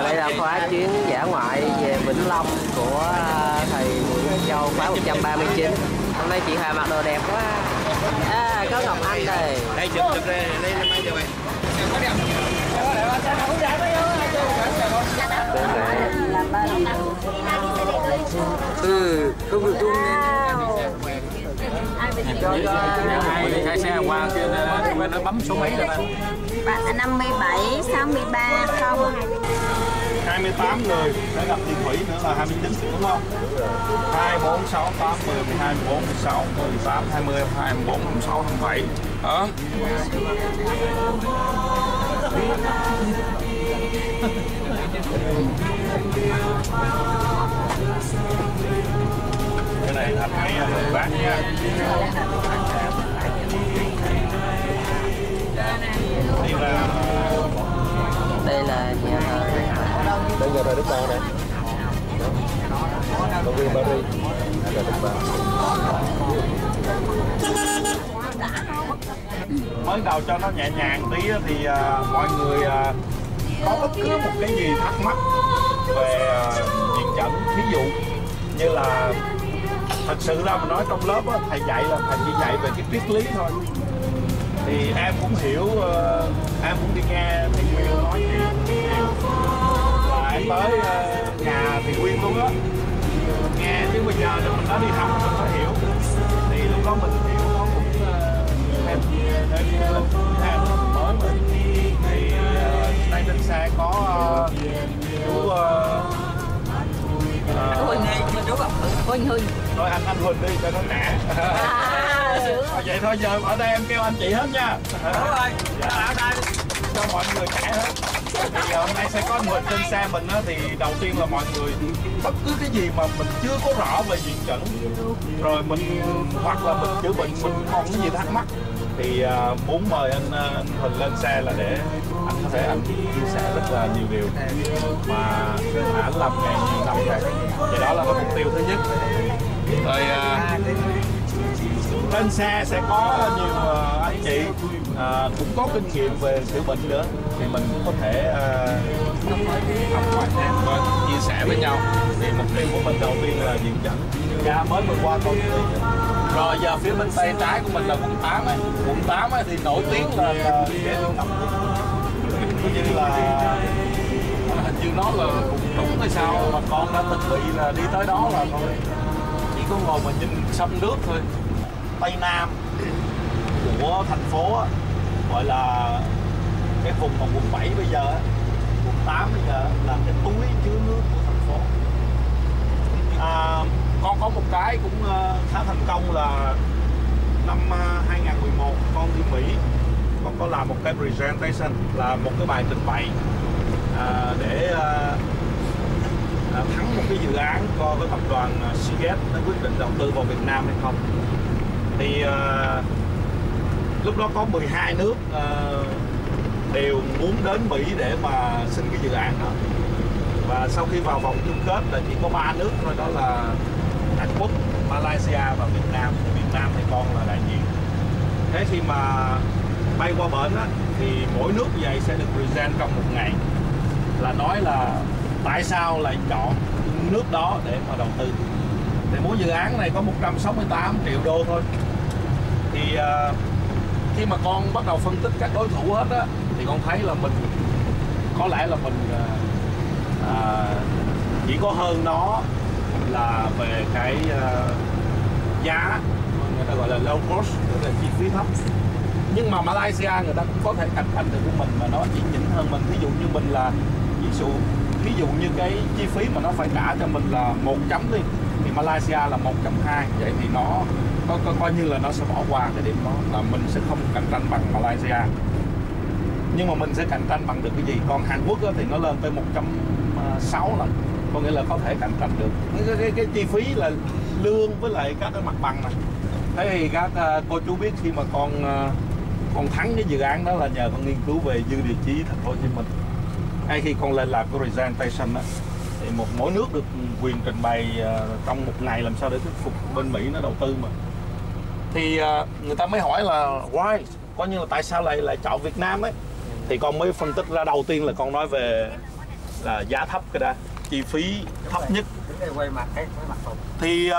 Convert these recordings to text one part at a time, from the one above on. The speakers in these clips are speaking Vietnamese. Đây là khóa chuyến dã ngoại về Vĩnh Long của thầy Bùi Quốc Châu khóa 139. Hôm nay chị Hà mặc đồ đẹp quá. À, có Ngọc Anh đây. Đây chụp được đây, đây năm nay rồi. Có đẹp. Không được tung nên ai xe qua kia nó bấm số mấy rồi anh? 57, 63, 28 người, đã gặp tiền thủy nữa là 29 đúng không? 2, 4, 6, 8, 10, 12, 14, 16, 18, 20, 24, 26, 27 hả? Cái này thật hay bác nha. Đây là nhà thờ. Đây nhà thờ Đức Bà này. Công viên Paris. Nhà Đức Bà. Mới đầu cho nó nhẹ nhàng tí thì mọi người có bất cứ một cái gì thắc mắc về diện chẩn, ví dụ như là thật sự ra mà nói trong lớp đó, thầy dạy là thầy chỉ dạy về cái triết lý thôi, thì em cũng hiểu, em cũng đi nghe thầy Nguyên nói chuyện và em tới nhà thầy Nguyên luôn á, nghe chứ bây giờ nếu mình đã đi học mình phải hiểu, thì lúc đó mình hiểu nó cũng thêm mới mình thì nay trên xe có Huỳnh. Thôi anh Huỳnh đi cho nó nã. Vậy thôi giờ ở đây em kêu anh chị hết nha. Đúng rồi. Dạ. Ở đây cho mọi người trẻ hết. Thì hôm nay sẽ có anh Huỳnh trên xe mình á, thì đầu tiên là mọi người bất cứ cái gì mà mình chưa có rõ về diện chẩn, rồi mình hoặc là mình chữa bệnh mình còn cái gì thắc mắc, thì muốn mời anh Huỳnh lên xe là để anh có thể anh chia sẻ rất là nhiều điều mà anh làm ngày nhiều năm rồi. Vậy đó là mục tiêu thứ nhất. Rồi trên xe sẽ có nhiều anh chị cũng có kinh nghiệm về chữa bệnh nữa, thì mình cũng có thể chia sẻ với nhau. Thì mục tiêu của mình đầu tiên là diện chẩn. Dạ, mới vừa qua con rồi giờ phía bên tay trái của mình là quận 8 ấy. Quận 8 ấy thì nổi tiếng là để luyện tập. Như là hình như nó là cũng đúng hay sao mà con đã từng bị là đi tới đó là thôi chỉ có ngồi mà nhìn sông nước thôi. Tây Nam của thành phố ấy, gọi là cái vùng mà quận 7 bây giờ ấy, quận 8 bây giờ là cái túi chứa nước của thành phố. Con có một cái cũng khá thành công là năm 2011 con đi Mỹ, con có làm một cái presentation là một cái bài trình bày để thắng một cái dự án co với tập đoàn Seagate đã quyết định đầu tư vào Việt Nam hay không. Thì lúc đó có 12 nước đều muốn đến Mỹ để mà xin cái dự án đó, và sau khi vào vòng chung kết là chỉ có 3 nước thôi, đó là Hàn Quốc, Malaysia và Việt Nam. Việt Nam thì con là đại diện. Thế khi mà bay qua bển á, thì mỗi nước vậy sẽ được present trong một ngày, là nói là tại sao lại chọn nước đó để mà đầu tư. Thì mỗi dự án này có 168 triệu đô thôi. Thì khi mà con bắt đầu phân tích các đối thủ hết á, thì con thấy là mình có lẽ là mình chỉ có hơn nó là về cái giá, người ta gọi là low cost, tức là chi phí thấp. Nhưng mà Malaysia người ta cũng có thể cạnh tranh được của mình mà nó chỉ nhỉnh hơn mình. Ví dụ như mình là ví dụ như cái chi phí mà nó phải trả cho mình là 100 đi, thì Malaysia là 120. Vậy thì nó coi như là nó sẽ bỏ qua cái điểm đó, là mình sẽ không cạnh tranh bằng Malaysia. Nhưng mà mình sẽ cạnh tranh bằng được cái gì? Còn Hàn Quốc thì nó lên tới 160 lần, có nghĩa là có thể cạnh tranh được. Cái chi phí là lương với lại các cái mặt bằng này. Thế thì các cô chú biết khi mà con thắng cái dự án đó là nhờ con nghiên cứu về dư địa chí thành phố Hồ Chí Minh. Ngay khi con lên làm cái presentation đó, thì mỗi nước được quyền trình bày trong một ngày làm sao để thuyết phục bên Mỹ nó đầu tư mà. Thì người ta mới hỏi là why, coi như là tại sao lại chọn Việt Nam ấy. Thì con mới phân tích ra đầu tiên là con nói về là giá thấp cái đó, chi phí thấp nhất. Thì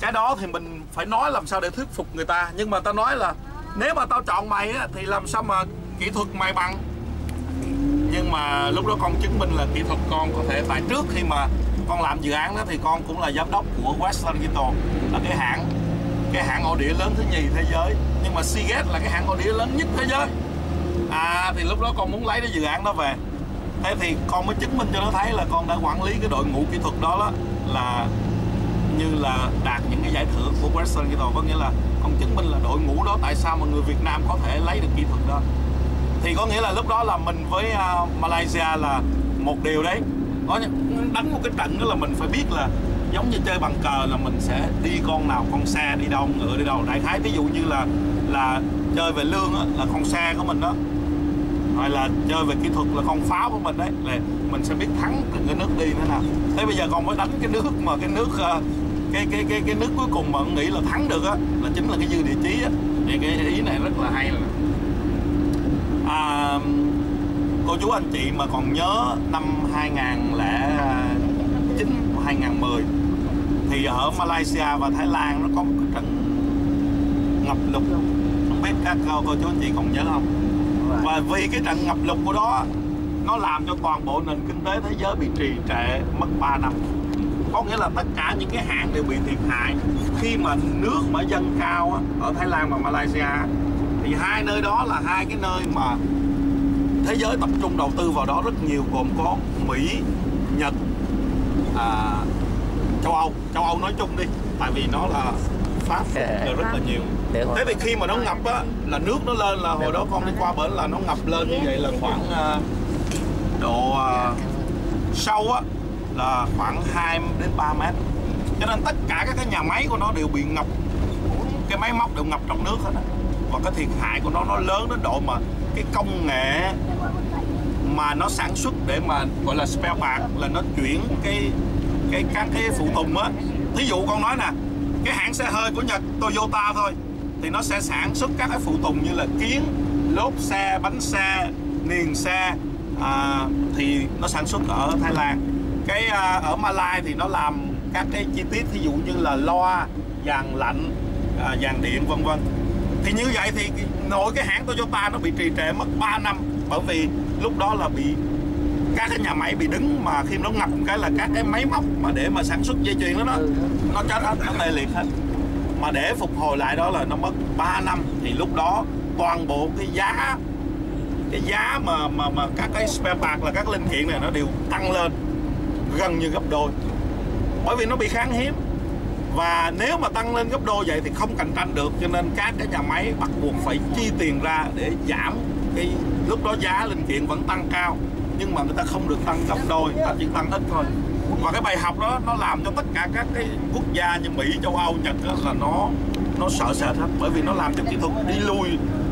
cái đó thì mình phải nói làm sao để thuyết phục người ta. Nhưng mà tao nói là nếu mà tao chọn mày á, thì làm sao mà kỹ thuật mày bằng. Nhưng mà lúc đó con chứng minh là kỹ thuật con có thể. Tại trước khi mà con làm dự án đó thì con cũng là giám đốc của Western Digital, là cái hãng ổ đĩa lớn thứ nhì thế giới. Nhưng mà Seagate là cái hãng ổ đĩa lớn nhất thế giới. Thì lúc đó con muốn lấy cái dự án đó về. Thế thì con mới chứng minh cho nó thấy là con đã quản lý cái đội ngũ kỹ thuật đó, là như là đạt những cái giải thưởng của Western Digital. Có nghĩa là con chứng minh là đội ngũ đó tại sao mà người Việt Nam có thể lấy được kỹ thuật đó. Thì có nghĩa là lúc đó là mình với Malaysia là một điều đấy. Nó đánh một cái trận đó là mình phải biết là giống như chơi bằng cờ, là mình sẽ đi con nào, con xe đi đâu, ngựa đi đâu. Đại khái ví dụ như là chơi về lương đó, là con xe của mình đó, hoặc là chơi về kỹ thuật là con pháo của mình đấy, là mình sẽ biết thắng cái nước đi nữa nào. Thế bây giờ còn mới đánh cái nước mà cái nước cuối cùng mà nghĩ là thắng được á, là chính là cái dư địa chí á. Thì cái ý này rất là hay. Cô chú anh chị mà còn nhớ năm 2009 2010 thì ở Malaysia và Thái Lan nó có một trận ngập lụt, không biết các cô chú anh chị còn nhớ không? Và vì cái trận ngập lụt của đó nó làm cho toàn bộ nền kinh tế thế giới bị trì trệ mất 3 năm. Có nghĩa là tất cả những cái hãng đều bị thiệt hại. Khi mà nước mà dân cao ở Thái Lan và Malaysia thì hai nơi đó là hai cái nơi mà thế giới tập trung đầu tư vào đó rất nhiều, gồm có Mỹ, Nhật, châu Âu. Châu Âu nói chung đi, tại vì nó là Pháp đều rất là nhiều. Thế thì khi mà nó ngập á, là nước nó lên, là hồi đó con đi qua bển là nó ngập lên như vậy là khoảng độ sâu á là khoảng 2 đến 3 mét. Cho nên tất cả các cái nhà máy của nó đều bị ngập, cái máy móc đều ngập trong nước hết á. Và cái thiệt hại của nó lớn đến độ mà cái công nghệ mà nó sản xuất để mà gọi là spare part, là nó chuyển các cái phụ tùng á. Thí dụ con nói nè, cái hãng xe hơi của Nhật Toyota thôi thì nó sẽ sản xuất các cái phụ tùng như là kiếng, lốp xe, bánh xe, niền xe, thì nó sản xuất ở Thái Lan. Cái ở Malaysia thì nó làm các cái chi tiết thí dụ như là loa, dàn lạnh, dàn điện vân vân. Thì như vậy thì nội cái hãng Toyota nó bị trì trệ mất 3 năm, bởi vì lúc đó là bị các cái nhà máy bị đứng, mà khi nó ngập một cái là các cái máy móc mà để mà sản xuất dây chuyền đó nó chết hết, nó tê liệt hết. Mà để phục hồi lại đó là nó mất 3 năm. Thì lúc đó toàn bộ cái giá mà các cái spare part là các linh kiện này nó đều tăng lên gần như gấp đôi, bởi vì nó bị khan hiếm. Và nếu mà tăng lên gấp đôi vậy thì không cạnh tranh được, cho nên các cái nhà máy bắt buộc phải chi tiền ra để giảm cái. Lúc đó giá linh kiện vẫn tăng cao, nhưng mà người ta không được tăng gấp đôi, người ta chỉ tăng ít thôi. Và cái bài học đó nó làm cho tất cả các cái quốc gia như Mỹ, châu Âu, Nhật đó, là nó sợ sệt hết, bởi vì nó làm cho kỹ thuật đi lùi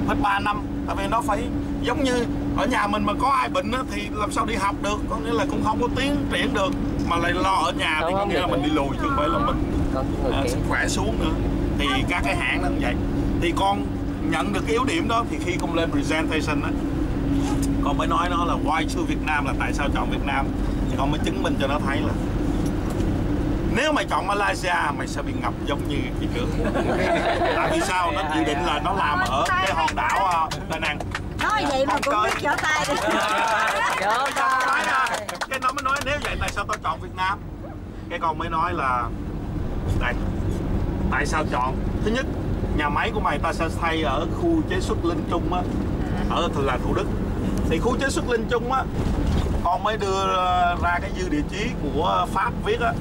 hết 3 năm. Tại vì nó phải giống như ở nhà mình mà có ai bệnh đó, thì làm sao đi học được, có nghĩa là cũng không có tiến triển được, mà lại lo ở nhà thì có nghĩa là mình đi lùi, chứ không phải là mình sức khỏe xuống nữa. Thì các cái hãng nó như vậy. Thì con nhận được cái yếu điểm đó, thì khi con lên presentation đó, con mới nói nó là why choose Việt Nam, là tại sao chọn Việt Nam. Thì con mới chứng minh cho nó thấy là nếu mày chọn Malaysia mày sẽ bị ngập giống như cái trước. Tại vì sao? Nó dự định là nó làm ở cái hòn đảo Penang. Nói vậy mà cũng biết trở tay đi. Cái nó mới nói nếu vậy tại sao tao chọn Việt Nam. Cái con mới nói là đây, tại sao chọn. Thứ nhất, nhà máy của mày ta sẽ thay ở khu chế xuất Linh Trung á, ở là Thủ Đức. Thì khu chế xuất Linh Trung á, con mới đưa ra cái dư địa chí của Pháp viết á,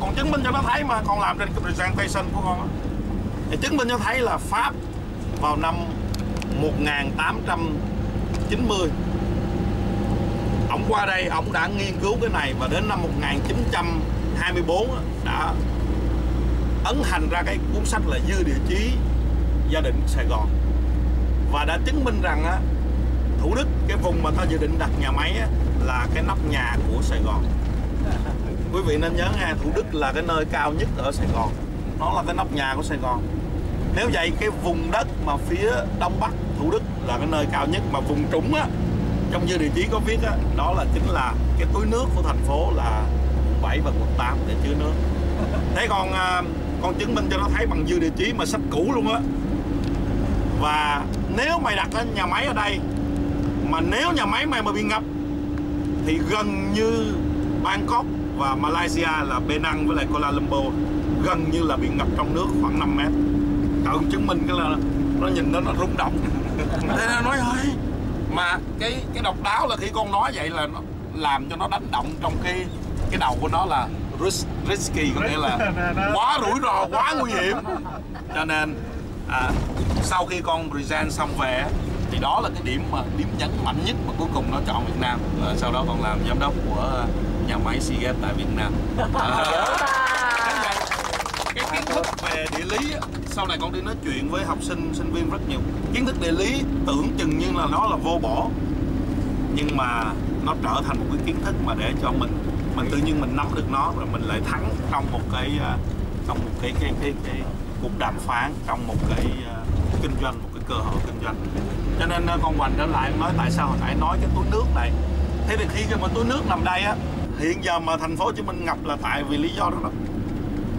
con chứng minh cho nó thấy mà con làm trên cái presentation của con á. Thì chứng minh cho thấy là Pháp vào năm 1890 ổng qua đây, ổng đã nghiên cứu cái này, và đến năm 1924 đã ấn hành ra cái cuốn sách là Dư Địa Chí Gia Định Sài Gòn, và đã chứng minh rằng á, Thủ Đức, cái vùng mà ta dự định đặt nhà máy á, là cái nóc nhà của Sài Gòn. Quý vị nên nhớ nghe, Thủ Đức là cái nơi cao nhất ở Sài Gòn, nó là cái nóc nhà của Sài Gòn. Nếu vậy cái vùng đất mà phía đông bắc Thủ Đức là cái nơi cao nhất, mà vùng trũng á, trong như địa chỉ có viết đó, đó là chính là cái túi nước của thành phố là quận 7 và quận 8 để chứa nước. Thế còn chứng minh cho nó thấy bằng dư địa chỉ mà sách cũ luôn á. Và nếu mày đặt lên nhà máy ở đây mà nếu nhà máy mày mà bị ngập thì gần như Bangkok và Malaysia là Penang với lại Kuala Lumpur gần như là bị ngập trong nước khoảng 5 mét. Cậu chứng minh cái là nó nhìn nó rung động. Thế nó nói thôi. Mà cái độc đáo là khi con nói vậy là nó làm cho nó đánh động trong cái đầu của nó là risky, có nghĩa là quá rủi ro, quá nguy hiểm. Cho nên sau khi con present xong về thì đó là cái điểm mà điểm nhấn mạnh nhất mà cuối cùng nó chọn Việt Nam. Sau đó còn làm giám đốc của nhà máy Seagate tại Việt Nam. Cái kiến thức về địa lý sau này con đi nói chuyện với học sinh sinh viên rất nhiều, kiến thức địa lý tưởng chừng như là nó là vô bổ nhưng mà nó trở thành một cái kiến thức mà để cho mình tự nhiên mình nắm được nó rồi mình lại thắng trong một cái cuộc đàm phán, trong một cái kinh doanh, một cái cơ hội kinh doanh. Cho nên con Hoành trở lại nói tại sao hồi nãy nói cái túi nước này. Thế thì khi cái túi nước nằm đây á, hiện giờ mà thành phố Hồ Chí Minh ngập là tại vì lý do đó đó.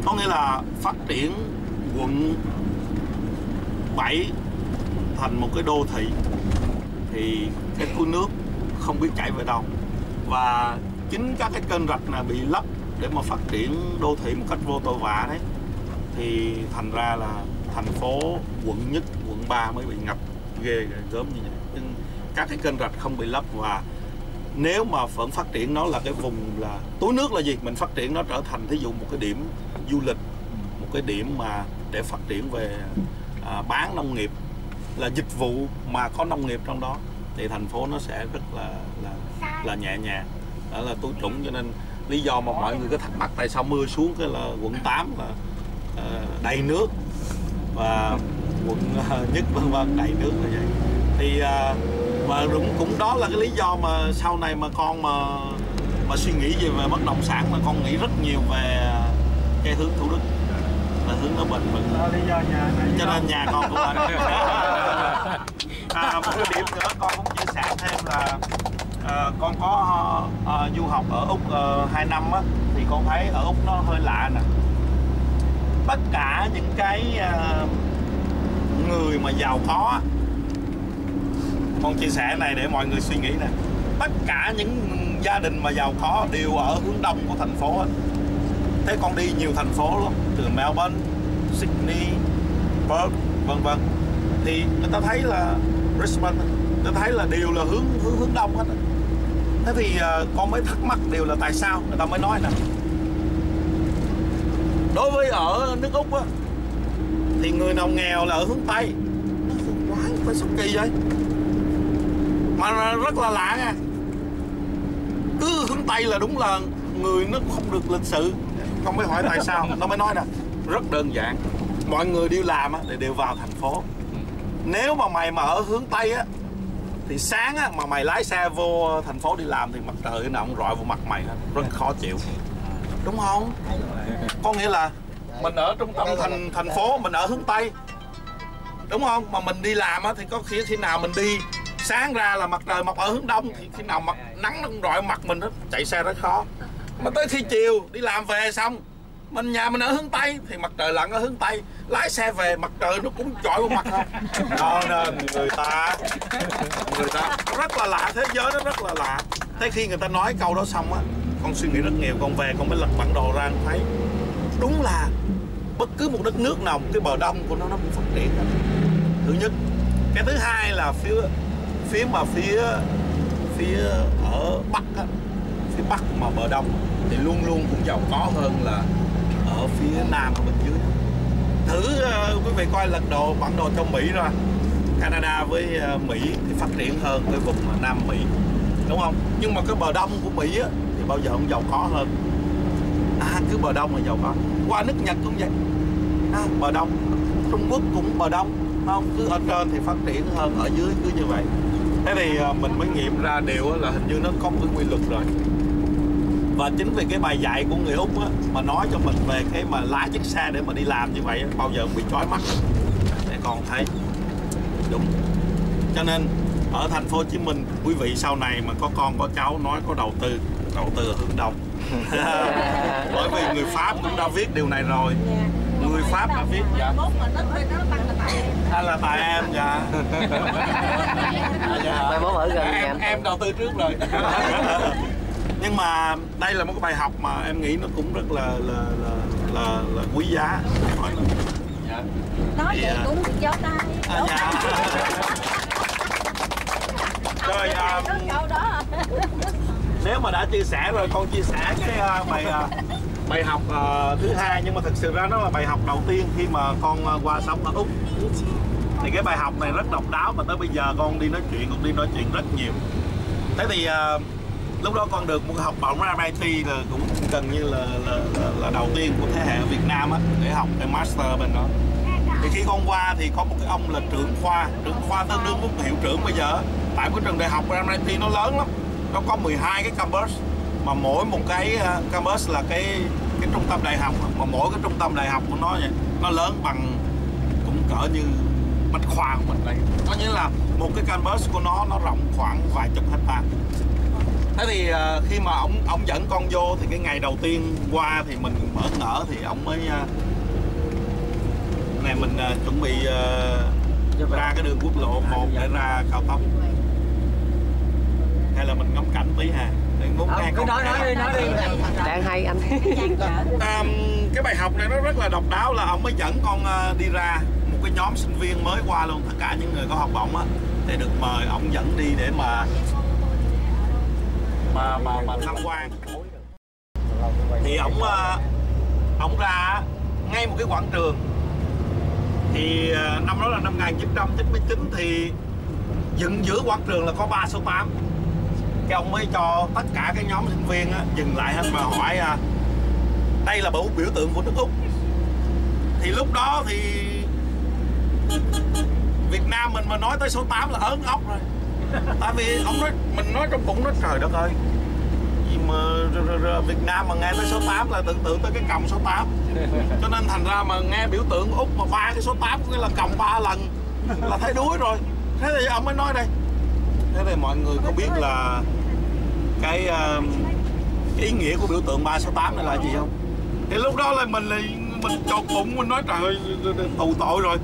Có nghĩa là phát triển quận 7 thành một cái đô thị thì cái túi nước không biết chảy về đâu, và chính các cái kênh rạch này bị lấp để mà phát triển đô thị một cách vô tội vạ đấy, thì thành ra là thành phố quận nhất, quận 3 mới bị ngập ghê gớm như vậy. Nhưng các cái kênh rạch không bị lấp, và nếu mà vẫn phát triển nó là cái vùng là túi nước là gì, mình phát triển nó trở thành thí dụ một cái điểm du lịch, một cái điểm mà để phát triển về bán nông nghiệp, là dịch vụ mà có nông nghiệp trong đó thì thành phố nó sẽ rất là nhẹ nhàng. Đó là túi trũng. Cho nên lý do mà mọi người cứ thắc mắc tại sao mưa xuống cái là quận 8 là đầy nước và quận nhất vân đầy nước là vậy. Thì mà cũng đó là cái lý do mà sau này mà con mà suy nghĩ gì về bất động sản mà con nghĩ rất nhiều về cái hướng Thủ Đức là hướng nó bền vững. Cho nên nhà con cũng là một cái điểm nữa con cũng chia sẻ thêm là con có du học ở Úc 2 năm á, thì con thấy ở Úc nó hơi lạ nè. Tất cả những cái người mà giàu có, con chia sẻ này để mọi người suy nghĩ nè, tất cả những gia đình mà giàu có đều ở hướng đông của thành phố á. Thế con đi nhiều thành phố lắm, từ Melbourne, Sydney, Perth vân vân, thì người ta thấy là Brisbane, người ta thấy là đều là hướng đông hết á. Thế thì con mới thắc mắc điều là tại sao người ta mới nói nè, đối với ở nước Úc á thì người nào nghèo là ở hướng Tây. Quái phải sốc kỳ vậy mà rất là lạ nha, cứ hướng Tây là đúng là người nó không được lịch sự. Con mới hỏi tại sao, nó mới nói nè, rất đơn giản, mọi người đi làm á đều vào thành phố. Nếu mà mày mà ở hướng Tây á thì sáng á mà mày lái xe vô thành phố đi làm thì mặt trời nào cũng rọi vào mặt mày hết, rất khó chịu, đúng không? Có nghĩa là mình ở trung tâm thành phố, mình ở hướng Tây, đúng không? Mà mình đi làm á thì có khi nào mình đi sáng ra là mặt trời mọc ở hướng Đông thì khi nào mặt nắng nó cũng rọi mặt mình hết, chạy xe rất khó. Mà tới khi chiều đi làm về xong, nhà mình ở hướng Tây thì mặt trời lặn ở hướng Tây, lái xe về mặt trời nó cũng chọi vào mặt không. Cho nên người ta rất là lạ, thế giới nó rất là lạ. Thế khi người ta nói câu đó xong á, con suy nghĩ rất nhiều, con về con mới lật bản đồ ra, con thấy đúng là bất cứ một đất nước nào, một cái bờ đông của nó cũng phát triển hết. Thứ nhất, cái thứ hai là phía ở Bắc á, phía Bắc mà bờ đông thì luôn luôn cũng giàu có hơn là ở phía Nam ở bên dưới. Thử quý vị coi bản đồ trong Mỹ ra, Canada với Mỹ thì phát triển hơn cái vùng Nam Mỹ, đúng không? Nhưng mà cái bờ đông của Mỹ á, thì bao giờ cũng giàu có hơn. Cứ bờ đông là giàu có. Qua nước Nhật cũng vậy, bờ đông. Trung Quốc cũng bờ đông, không? Cứ ở trên thì phát triển hơn ở dưới, cứ như vậy. Thế thì mình mới nghiệm ra điều là hình như nó có một cái quy luật rồi. Và chính vì cái bài dạy của người Úc á, mà nói cho mình về cái mà lái chiếc xe để mà đi làm như vậy á, bao giờ cũng bị chói mắt. Để con thấy đúng. Cho nên ở thành phố Hồ Chí Minh, quý vị sau này mà có con có cháu nói có đầu tư hướng Đông. Bởi vì người Pháp cũng đã viết điều này rồi. Người Pháp đã viết dạ. Là tại em dạ. Em đầu tư trước rồi. Nhưng mà đây là một cái bài học mà em nghĩ nó cũng rất là quý giá. Dạ. Nói vậy cũng giấu tay. Dạ. Rồi, nếu mà đã chia sẻ rồi, con chia sẻ cái bài học thứ hai, nhưng mà thực sự ra nó là bài học đầu tiên khi mà con qua sống ở Úc. Thì cái bài học này rất độc đáo mà tới bây giờ con đi nói chuyện, rất nhiều. Thế thì lúc đó con được một học bổng MIT là cũng gần như là đầu tiên của thế hệ ở Việt Nam á, để học để master bên đó. Thì khi con qua thì có một cái ông là trưởng khoa tương đương với hiệu trưởng bây giờ. Tại cái trường đại học của MIT nó lớn lắm, nó có 12 cái campus, mà mỗi một cái campus là cái trung tâm đại học, mà mỗi cái trung tâm đại học của nó vậy, nó lớn bằng cũng cỡ như bách khoa của mình đây. Có nghĩa là một cái campus của nó rộng khoảng vài chục hectare. Thế thì khi mà ông dẫn con vô thì cái ngày đầu tiên qua thì mình bỡ ngỡ, thì ông mới này mình chuẩn bị ra cái đường quốc lộ 1 để ra cao tốc. Hay là mình ngắm cảnh tí ha, để ngốn ngang. Cứ nói đi. Đang hay anh. Cái bài học này nó rất là độc đáo, là ông mới dẫn con đi ra một cái nhóm sinh viên mới qua luôn, tất cả những người có học bổng á, để được mời ông dẫn đi để mà tham quan. Thì ông ra ngay một cái quảng trường. Thì năm đó là năm 1999, thì dựng giữa quảng trường là có 3 số 8. Cái ông mới cho tất cả cái nhóm sinh viên á, dừng lại hết và hỏi đây là biểu tượng của nước Úc. Thì lúc đó thì Việt Nam mình mà nói tới số 8 là ớn ốc rồi. Tại vì ông nói, mình nói trong bụng, nói trời đất ơi, vì mà Việt Nam mà nghe tới số 8 là tưởng tượng tới cái còng số 8. Cho nên thành ra mà nghe biểu tượng Úc mà 3 cái số 8 có nghĩa là còng 3 lần là thấy đuối rồi. Thế thì ông mới nói đây. Thế thì mọi người có biết là cái ý nghĩa của biểu tượng 368 này là gì không? Thì lúc đó là mình chột bụng, mình nói trời ơi, tù tội rồi.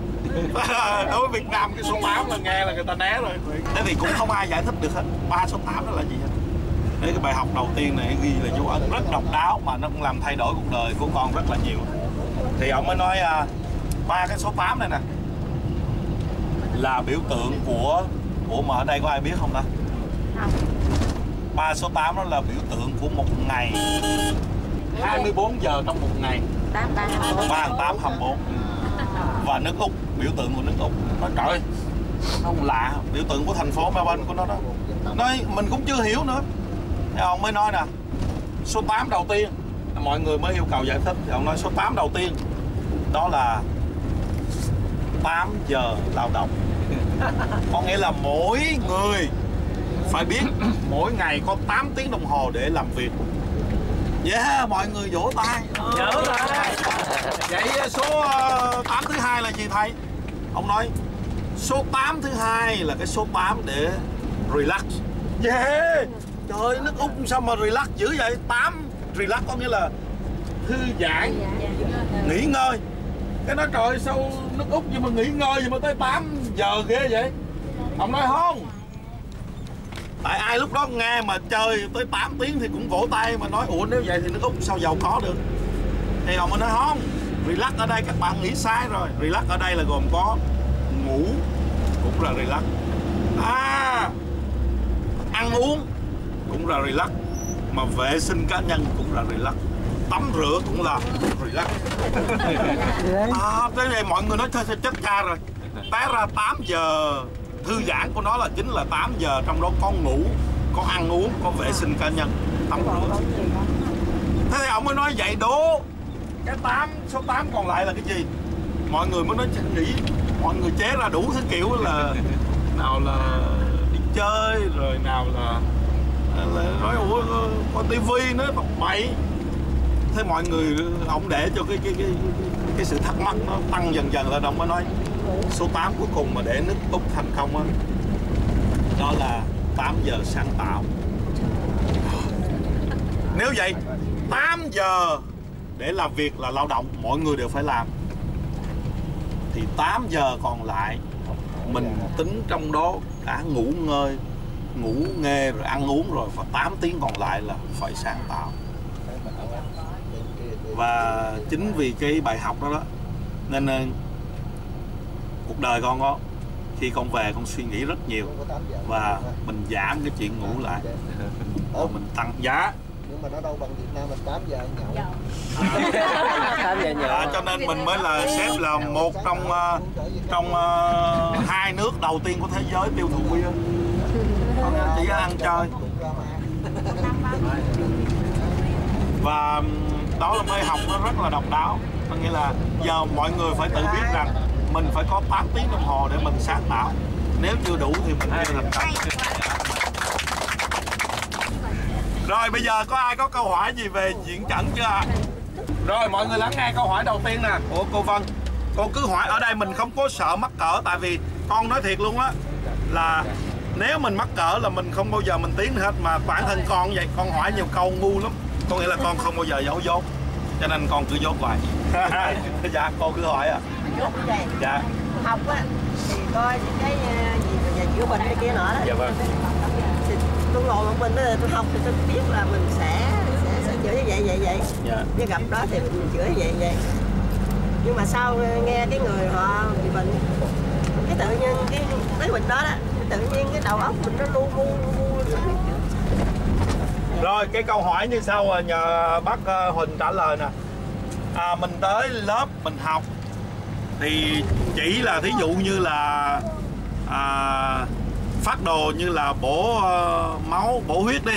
Đối với Việt Nam cái số 8 là nghe là người ta né rồi. Thế thì cũng không ai giải thích được hết 368 đó là gì hết. Thế cái bài học đầu tiên này ghi là dấu ấn rất độc đáo mà nó cũng làm thay đổi cuộc đời của con rất là nhiều. Thì ông mới nói ba cái số 8 này nè là biểu tượng của... Ủa mà ở đây có ai biết không ta? Không. 3 số 8 đó là biểu tượng của một ngày, 24 giờ trong một ngày, 3/8/24. Và nước Úc, biểu tượng của nước Úc. Nói trời, nó không lạ, biểu tượng của thành phố Melbourne của nó đó. Nói mình cũng chưa hiểu nữa. Thì ông mới nói nè, số 8 đầu tiên, mọi người mới yêu cầu giải thích. Thì ông nói số 8 đầu tiên đó là 8 giờ lao động. Có nghĩa là mỗi người phải biết mỗi ngày có 8 tiếng đồng hồ để làm việc. Yeah, mọi người vỗ tay. Vậy số 8 thứ hai là gì thầy? Ông nói số 8 thứ hai là cái số 8 để relax. Yeah. Trời ơi, nước Úc sao mà relax dữ vậy? 8 relax có nghĩa là thư giãn, nghỉ ngơi. Cái nói trời sao nước Úc nhưng mà nghỉ ngơi gì mà tới 8 giờ ghê vậy? Ông nói không, tại ai lúc đó nghe mà chơi tới 8 tiếng thì cũng vỗ tay mà nói ủa nếu vậy thì nước Úc sao giàu có được. Thì ông mới nói không, relax ở đây các bạn nghĩ sai rồi. Relax ở đây là gồm có ngủ cũng là relax, ăn uống cũng là relax, mà vệ sinh cá nhân cũng là relax, tắm rửa cũng là relax. Tới đây mọi người nói thôi chết cha rồi. Té ra 8 giờ thư giãn của nó là chính là 8 giờ trong đó có ngủ, có ăn uống, có vệ sinh cá nhân, tắm rửa. Thế thì ông mới nói vậy đố cái 8, số 8 còn lại là cái gì? Mọi người mới nói nghĩ, mọi người chế ra đủ thứ kiểu là nào là đi chơi, rồi nào là nói ủa có tivi nữa, bọc bậy. Thế mọi người ông để cho cái sự thắc mắc nó tăng dần dần lên, ông mới nói số 8 cuối cùng mà để nước Úc thành công á đó là 8 giờ sáng tạo. Nếu vậy 8 giờ để làm việc là lao động, mọi người đều phải làm, thì 8 giờ còn lại mình tính trong đó cả ngủ ngơi, ngủ nghề rồi ăn uống rồi, và 8 tiếng còn lại là phải sáng tạo. Và chính vì cái bài học đó, nên cuộc đời con đó, khi con về con suy nghĩ rất nhiều, và mình giảm cái chuyện ngủ lại, mình tăng giá. Nhưng mà nó đâu bằng Việt Nam mình 8 giờ nhậu. Cho nên mình mới là xếp là một trong hai nước đầu tiên của thế giới tiêu thụ bia. Chỉ ăn chơi. Và đó là mê học nó rất là độc đáo. Có nghĩa là giờ mọi người phải tự biết rằng mình phải có 8 tiếng đồng hồ để mình sáng tạo. Nếu chưa đủ thì mình chưa thành công. Rồi bây giờ có ai có câu hỏi gì về Diện Chẩn chưa ạ? Rồi mọi người lắng nghe câu hỏi đầu tiên nè của cô Vân. Cô cứ hỏi, ở đây mình không có sợ mắc cỡ, tại vì con nói thiệt luôn á, là nếu mình mắc cỡ là mình không bao giờ mình tiến hết, mà bản thân con vậy, con hỏi nhiều câu ngu lắm. Có nghĩa là con không bao giờ giấu dốt, cho nên con cứ dốt hoài. Dạ, cô cứ hỏi ạ. Dạ. Học á, thì coi những cái gì mà nhà chữa bệnh cái kia nữa đó. Dạ vâng. Tôi ngồi một mình đó, tôi học thì tôi biết là mình sẽ chữa như vậy. Yeah. Nếu gặp đó thì mình chữa như vậy. Nhưng mà sau nghe cái người họ bị bệnh, cái tự nhiên cái bệnh đó đó, tự nhiên cái đầu óc mình nó lu bu. Rồi cái câu hỏi như sau nhờ bác Huỳnh trả lời nè. Mình tới lớp mình học thì chỉ là thí dụ như là phát đồ như là bổ máu, bổ huyết đi,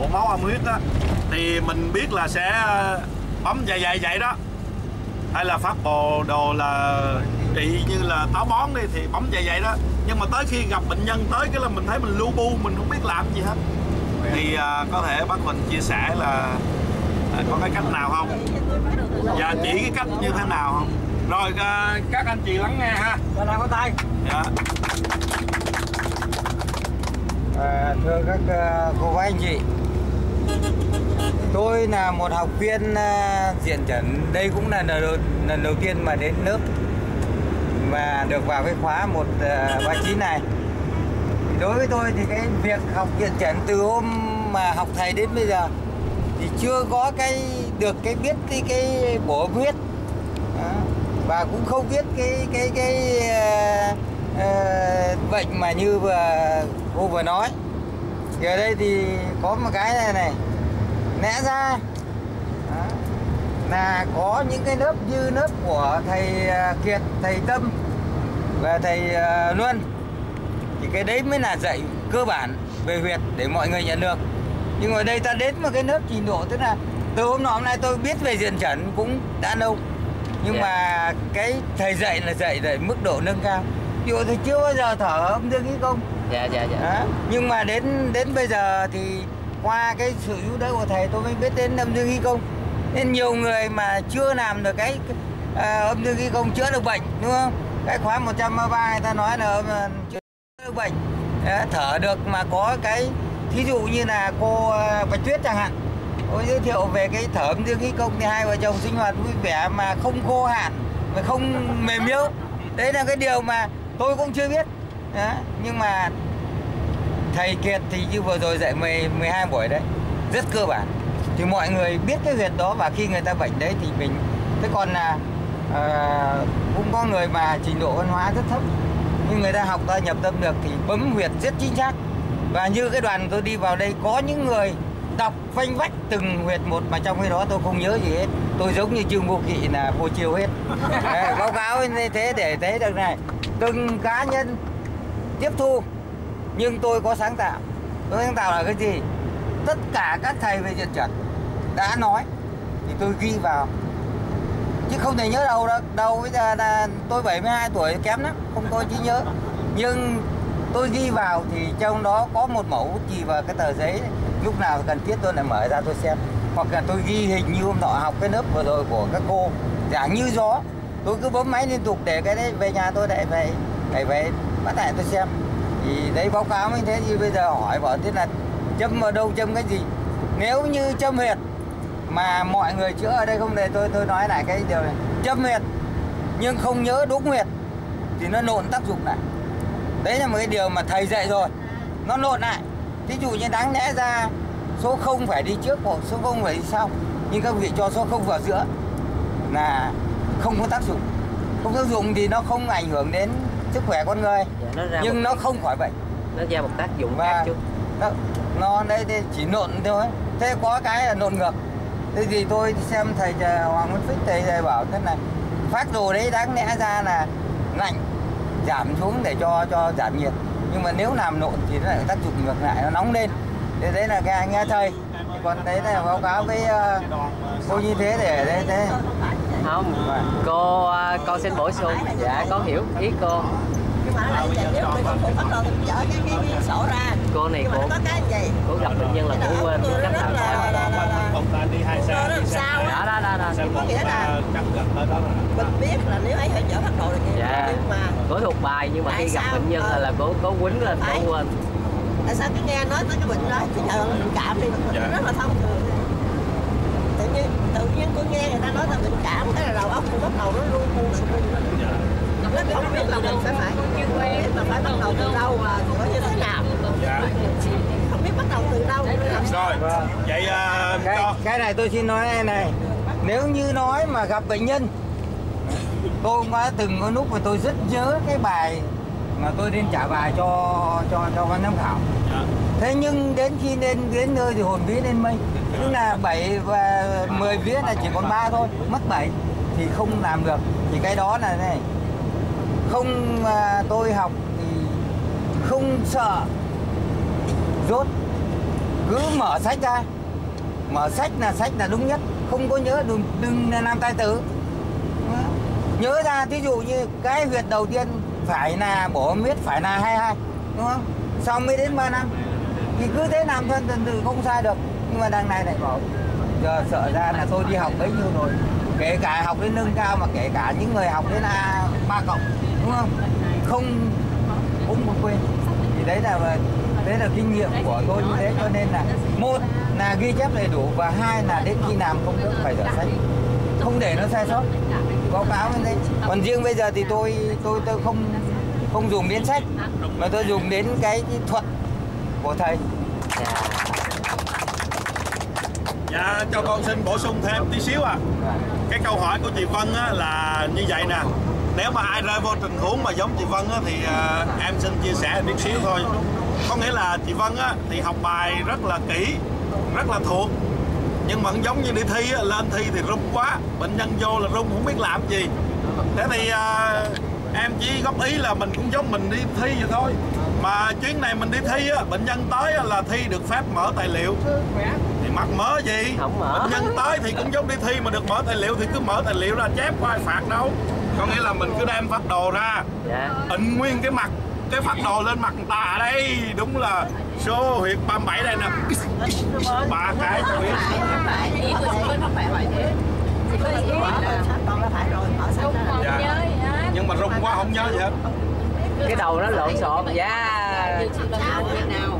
bổ máu âm huyết đó, thì mình biết là sẽ bấm vậy đó, hay là phát bộ đồ là trị như là táo bón đi thì bấm vậy đó. Nhưng mà tới khi gặp bệnh nhân tới cái là mình thấy mình lu bu, mình không biết làm gì hết, thì có thể bác Huỳnh chia sẻ là có cái cách nào không, và chỉ cái cách như thế nào không. Rồi các anh chị lắng nghe ha. Có tay. Dạ. Thưa các cô và anh chị, tôi là một học viên Diện Chẩn. Đây cũng là lần đầu tiên mà đến lớp và được vào cái khóa 139 này. Đối với tôi thì cái việc học Diện Chẩn từ hôm mà học thầy đến bây giờ thì chưa có cái được cái biết cái bổ huyết, và cũng không biết cái bệnh mà như vừa cô vừa nói. Thì ở đây thì có một cái này, lẽ ra là có những cái lớp như lớp của thầy Kiệt, thầy Tâm và thầy Luân, thì cái đấy mới là dạy cơ bản về huyệt để mọi người nhận được. Nhưng ở đây ta đến một cái lớp trình độ, tức là từ hôm nay tôi biết về Diện Chẩn cũng đã lâu, nhưng mà cái thầy dạy là dạy mức độ nâng cao. Ví dụ thì chưa bao giờ thở âm dương khí công. Dạ. Nhưng mà đến bây giờ thì qua cái sự giúp đỡ của thầy tôi mới biết đến âm dương khí công. Nên nhiều người mà chưa làm được cái âm dương khí công chữa được bệnh, đúng không? Cái khóa 133 người ta nói là chữa được bệnh, thở được, mà có cái thí dụ như là cô Bạch Tuyết chẳng hạn, cô giới thiệu về cái thở âm dương khí công thì hai vợ chồng sinh hoạt vui vẻ mà không khô hạn, mà không mềm yếu. Đấy là cái điều mà tôi cũng chưa biết. Đó. Nhưng mà thầy Kiệt thì như vừa rồi dạy 12 buổi đấy, rất cơ bản, thì mọi người biết cái huyệt đó, và khi người ta bệnh đấy thì mình. Thế còn là cũng có người mà trình độ văn hóa rất thấp, nhưng người ta học ta nhập tâm được thì bấm huyệt rất chính xác. Và như cái đoàn tôi đi vào đây có những người đọc phanh vách từng huyệt một, mà trong cái đó tôi không nhớ gì hết. Tôi giống như Trương Vô Kỵ là vô chiều hết. Đấy, báo cáo như thế để thấy được này, từng cá nhân tiếp thu, nhưng tôi có sáng tạo. Tôi sáng tạo là cái gì? Tất cả các thầy về Diện Chẩn đã nói thì tôi ghi vào, chứ không thể nhớ đâu. Bây giờ là tôi 72 tuổi, kém lắm, không có trí nhớ, nhưng tôi ghi vào thì trong đó có một mẫu bút chì và cái tờ giấy. Lúc nào cần thiết tôi lại mở ra tôi xem, hoặc là tôi ghi hình như hôm nọ học cái lớp vừa rồi của các cô giảng như gió, tôi cứ bấm máy liên tục để cái đấy về nhà tôi lại phải bắt lại tôi xem. Thì đấy báo cáo như thế, thì bây giờ hỏi bảo thế là châm ở đâu, châm cái gì? Nếu như châm huyệt mà mọi người chữa ở đây không để tôi nói lại cái điều này, châm huyệt nhưng không nhớ đúng huyệt thì nó nộn tác dụng lại. Đấy là một cái điều mà thầy dạy rồi, nó nộn lại. Ví dụ như đáng lẽ ra số 0 phải đi trước hoặc số 0 phải đi sau, nhưng các vị cho số 0 vào giữa là không có tác dụng. Không tác dụng thì nó không ảnh hưởng đến sức khỏe con người, nhưng nó không khỏi bệnh. Nó ra một tác dụng khác chứ. Nó đây chỉ nộn thôi. Thế có cái là nộn ngược. Thế thì tôi xem thầy Hoàng Minh Phúc thầy bảo thế này, phát đồ đấy đáng lẽ ra là lạnh giảm xuống để cho giảm nhiệt, nhưng mà nếu làm nộn thì nó lại tác dụng ngược lại, nó nóng lên. Thế đấy là nghe thầy. Còn đấy là báo cáo với cô như thế để đấy thế. Không, cô xin bổ sung. Dạ, có hiểu ý cô. Nhưng mà lại nếu mình không phụ bắt đầu thì dỡ cái sổ ra. Cô này cô có cái gì? Cô gặp bệnh nhân là cô quên. Chắc là đi hai xe. Sao đó đó. Có nghĩa là mình biết là nếu ấy phải dỡ bắt đầu thì nhưng mà cô thuộc bài, nhưng mà khi gặp bệnh nhân là cô có quýnh lên cô quên. Tại sao cái nghe nói tới cái bệnh đó chứ giờ bệnh cảm thì mình rất là thông thường. Tự nhiên tôi nghe người ta nói là bệnh cảm cái là đầu óc tôi bắt đầu nó luôn buồn sụp lên. Nó không biết là mình phải mà phải bắt đầu từ đâu và có như thế nào. Dạ. Không biết bắt đầu từ đâu. Rồi. Vậy cái này tôi xin nói này. Nếu như nói mà gặp bệnh nhân, tôi cũng đã từng có lúc mà tôi rất nhớ cái bài mà tôi đến trả bài cho ban giám khảo. Thế nhưng đến khi đến nơi thì hồn vía lên mây. Tức là 7 và 10 vía là chỉ còn 3 thôi, mất 7 thì không làm được. Thì cái đó là này. Không, tôi học thì không sợ dốt, cứ mở sách ra. Mở sách là đúng nhất, không có nhớ đừng làm tài tử. Nhớ ra thí dụ như cái huyệt đầu tiên phải là bổ huyết, phải là 22, đúng không? Sau mới đến 3 năm. Thì cứ thế làm thân dần từ không sai được. Nhưng mà đằng này lại bảo giờ sợ ra là tôi đi học bấy nhiêu rồi. Kể cả học đến nâng cao mà kể cả những người học đến A3+, đúng không? Không quên. Thì đấy là kinh nghiệm của tôi như thế, cho nên là một là ghi chép đầy đủ và hai là đến khi làm công thức phải dở sách, không để nó sai sót. Báo cáo như thế. Còn riêng bây giờ thì tôi không dùng đến sách mà tôi dùng đến cái thuật của thầy. Dạ, cho con xin bổ sung thêm tí xíu à. Cái câu hỏi của chị Vân á, là như vậy nè. Nếu mà ai rơi vô tình huống mà giống chị Vân á, thì em xin chia sẻ tí xíu thôi. Có nghĩa là chị Vân á, thì học bài rất là kỹ, rất là thuộc. Nhưng mà giống như đi thi á, lên thi thì run quá. Bệnh nhân vô là run không biết làm gì. Thế thì em chỉ góp ý là mình cũng giống mình đi thi vậy thôi. Mà chuyến này mình đi thi á, bệnh nhân tới á, là thi được phép mở tài liệu. Mặc mở gì? Không mở. Bệnh nhân tới thì cũng giống đi thi mà được mở tài liệu thì cứ mở tài liệu ra chép, có ai phạt đâu. Có nghĩa là mình cứ đem phát đồ ra, ịnh nguyên cái phát đồ lên mặt người ta. Ở đây đúng là số huyệt 37 đây nè, 3 cái huyệt. Nhưng mà rung quá không nhớ gì hết. Cái đầu nó lộn xộn. Dạ.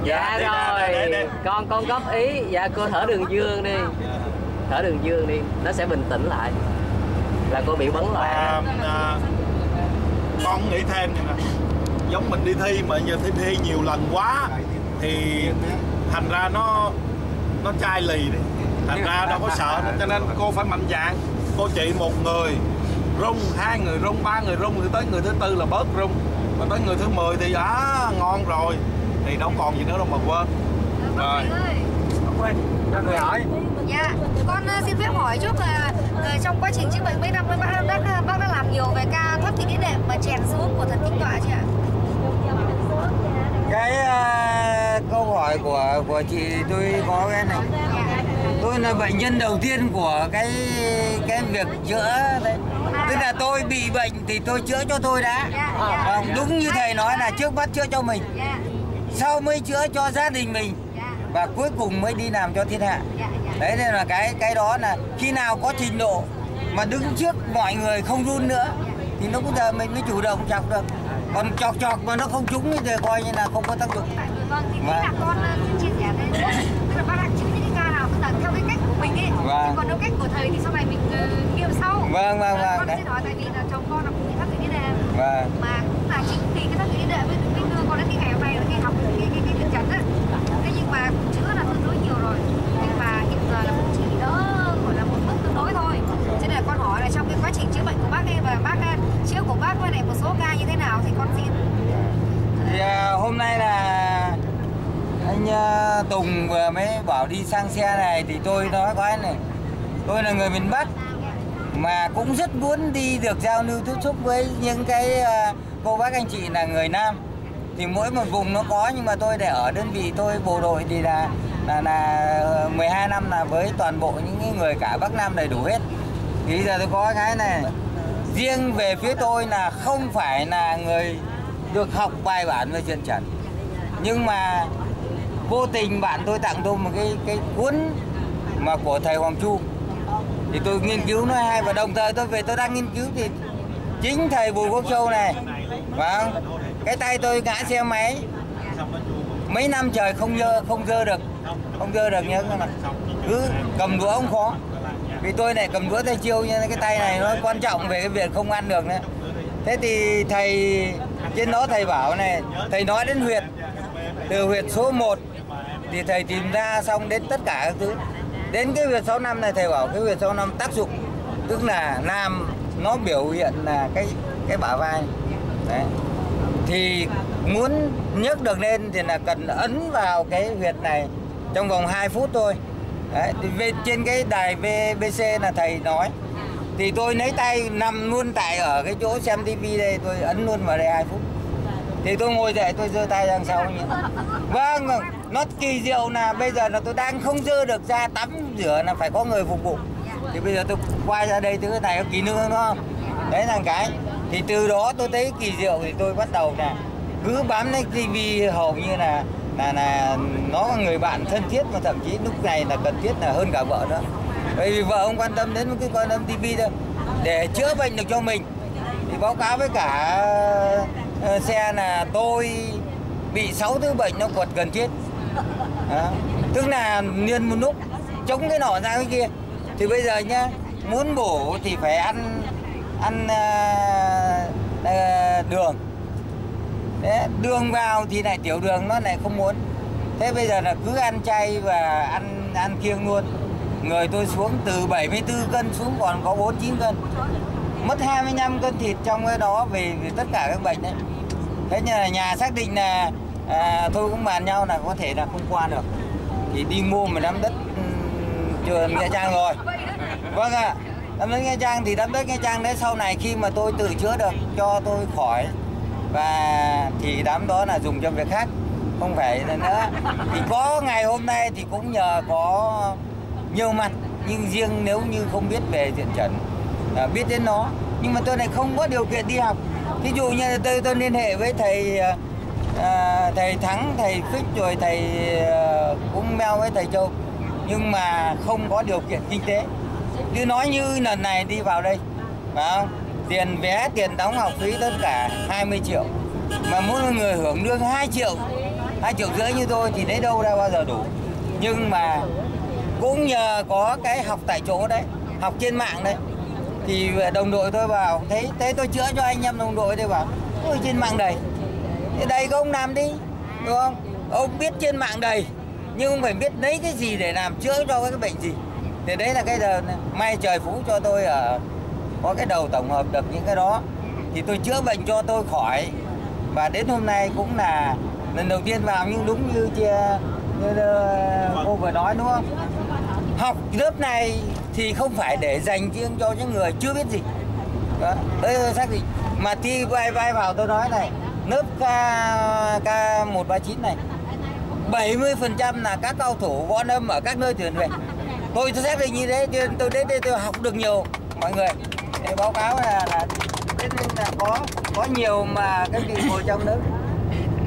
Dạ rồi. Con góp ý. Dạ cô thở đường dương đi. Thở đường dương đi. Nó sẽ bình tĩnh lại. Là cô bị bấn loạn. Con nghĩ thêm này nè. Giống mình đi thi mà giờ thi nhiều lần quá thì thành ra nó chai lì đi. Thành ra đâu có sợ. Cho nên cô phải mạnh dạn. Cô chị một người rung, hai người rung, ba người rung, thì tới người thứ tư là bớt rung. Mà tới người thứ 10 thì ngon rồi. Thì đâu còn gì nữa đâu mà quên. Rồi. Cho người hỏi. Dạ, con xin phép hỏi chút là trong quá trình chữa bệnh mấy năm bác đã làm nhiều về ca thoát vị đĩa đệm và chèn xuống của thần kinh tọa chưa ạ? Cái câu hỏi của chị tôi có cái này. Tôi là bệnh nhân đầu tiên của cái việc chữa đấy. Tức là tôi bị bệnh thì tôi chữa cho tôi đã. Còn đúng như thầy nói là trước mắt chữa cho mình, sau mới chữa cho gia đình mình, và cuối cùng mới đi làm cho thiên hạ. Đấy nên là cái đó là khi nào có trình độ mà đứng trước mọi người không run nữa thì lúc bây giờ mình mới chủ động chọc được. Còn chọt chọt mà nó không trúng thì coi như là không có tác dụng. Vâng, thì thế là con chia sẻ thêm. Tức là bác đã chữa những cái ca nào, tức là theo cái cách của mình ấy. Vâng. Còn đâu cách của thầy thì sau này mình nghiệm sau. Vâng, vâng, vâng. Con sẽ nói tại vì là chồng con là cũng bị thoát vị đĩa đệm. Vâng. Mà cũng là chính vì cái thoát vị đĩa đệm với đưa con đến cái ngày hôm nay nó học được cái Diện Chẩn á. Thế nhưng mà cũng chữa là tương đối nhiều rồi. Nhưng mà hiện giờ là cũng chỉ đỡ gọi là một mức tương đối thôi. Cho nên là con hỏi là trong cái quá trình chữa bệnh của bác ấy và bác chữa của bác với lại một số ca như thế nào thì con xin. Thì hôm nay là anh Tùng vừa mới bảo đi sang xe này thì tôi nói có anh này, tôi là người miền Bắc mà cũng rất muốn đi được giao lưu tiếp xúc với những cái cô bác anh chị là người Nam. Thì mỗi một vùng nó có, nhưng mà tôi để ở đơn vị tôi bộ đội thì là 12 năm là với toàn bộ những người cả Bắc Nam đầy đủ hết. Thì giờ tôi có cái này, riêng về phía tôi là không phải là người được học bài bản về Diện Chẩn, nhưng mà vô tình bạn tôi tặng tôi một cái cuốn mà của thầy Hoàng Chu thì tôi nghiên cứu nó hay, và đồng thời tôi về tôi đang nghiên cứu thì chính thầy Bùi Quốc Châu này, vâng, cái tay tôi ngã xe máy mấy năm trời không dơ được nhớ, mà cứ cầm đũa không khó, vì tôi này cầm đũa tay chiêu, nên cái tay này nó quan trọng về cái việc không ăn được nữa. Thế thì thầy trên đó thầy bảo này, thầy nói đến huyệt, từ huyệt số 1 thì thầy tìm ra, xong đến tất cả các thứ, đến cái huyệt 65 này thầy bảo cái huyệt 65 tác dụng, tức là nam nó biểu hiện là cái bả vai đấy. Thì muốn nhấc được lên thì là cần ấn vào cái huyệt này trong vòng 2 phút thôi đấy. Thì trên cái đài BBC là thầy nói, thì tôi lấy tay nằm luôn tại ở cái chỗ xem tivi đây, tôi ấn luôn vào đây 2 phút. Thì tôi ngồi dậy tôi giơ tay đằng sau. Vâng, nó kỳ diệu là bây giờ là tôi đang không giơ được ra, tắm rửa là phải có người phục vụ. Thì bây giờ tôi quay ra đây thứ này có kỳ nữa đúng không? Đấy là cái. Thì từ đó tôi thấy kỳ diệu thì tôi bắt đầu là cứ bám lên tivi, hầu như là nó là người bạn thân thiết, mà thậm chí lúc này là cần thiết là hơn cả vợ nữa. Bởi vì vợ không quan tâm đến cái quan tâm tivi thôi, để chữa bệnh được cho mình. Thì báo cáo với cả xe là tôi bị 6 thứ bệnh nó quật gần chết. Đó. Tức là liên một lúc chống cái nọ ra cái kia. Thì bây giờ nhá, muốn bổ thì phải ăn đường. Đấy, đường vào thì lại tiểu đường nó lại không muốn. Thế bây giờ là cứ ăn chay và ăn kiêng luôn. Người tôi xuống từ 74 cân xuống còn có 49 cân. Mất 25 cân thịt trong cái đó vì tất cả các bệnh đấy. Thế nhưng là nhà xác định là thôi cũng bàn nhau là có thể là không qua được. Thì đi mua một đám đất trường Nha Trang rồi. Vâng ạ, đám đất Nha Trang thì đám đất Nha Trang đấy sau này khi mà tôi tự chữa được cho tôi khỏi. Và thì đám đó là dùng cho việc khác, không phải là nữa. Thì có ngày hôm nay thì cũng nhờ có nhiều mặt, nhưng riêng nếu như không biết về Diện Chẩn, biết đến nó, nhưng mà tôi này không có điều kiện đi học. Ví dụ như là tôi liên hệ với thầy thầy Thắng, thầy Phích, rồi thầy cũng mail với thầy Châu, nhưng mà không có điều kiện kinh tế. Cứ nói như lần này đi vào đây, phải không? Tiền vé, tiền đóng học phí tất cả 20 triệu, mà mỗi người hưởng lương 2 triệu rưỡi như tôi thì lấy đâu ra bao giờ đủ. Nhưng mà cũng nhờ có cái học tại chỗ đấy, học trên mạng đấy, thì đồng đội tôi vào thấy thế tôi chữa cho anh em đồng đội, tôi bảo ôi trên mạng đầy thế đây có ông làm đi đúng không, ông biết trên mạng đầy nhưng ông phải biết lấy cái gì để làm chữa cho cái bệnh gì. Thì đấy là cái giờ may trời phú cho tôi ở có cái đầu tổng hợp được những cái đó, thì tôi chữa bệnh cho tôi khỏi. Và đến hôm nay cũng là lần đầu tiên vào, nhưng đúng như cô vừa nói đúng không, học lớp này thì không phải để dành riêng cho những người chưa biết gì. Đó, đấy xác định. Mà thi vai vào tôi nói này, lớp K139 này 70% là các cao thủ võ lâm ở các nơi tuyển về. Tôi xác định như thế, tôi đến đây tôi học được nhiều mọi người. Để báo cáo là đến là có nhiều mà các vị ngồi trong lớp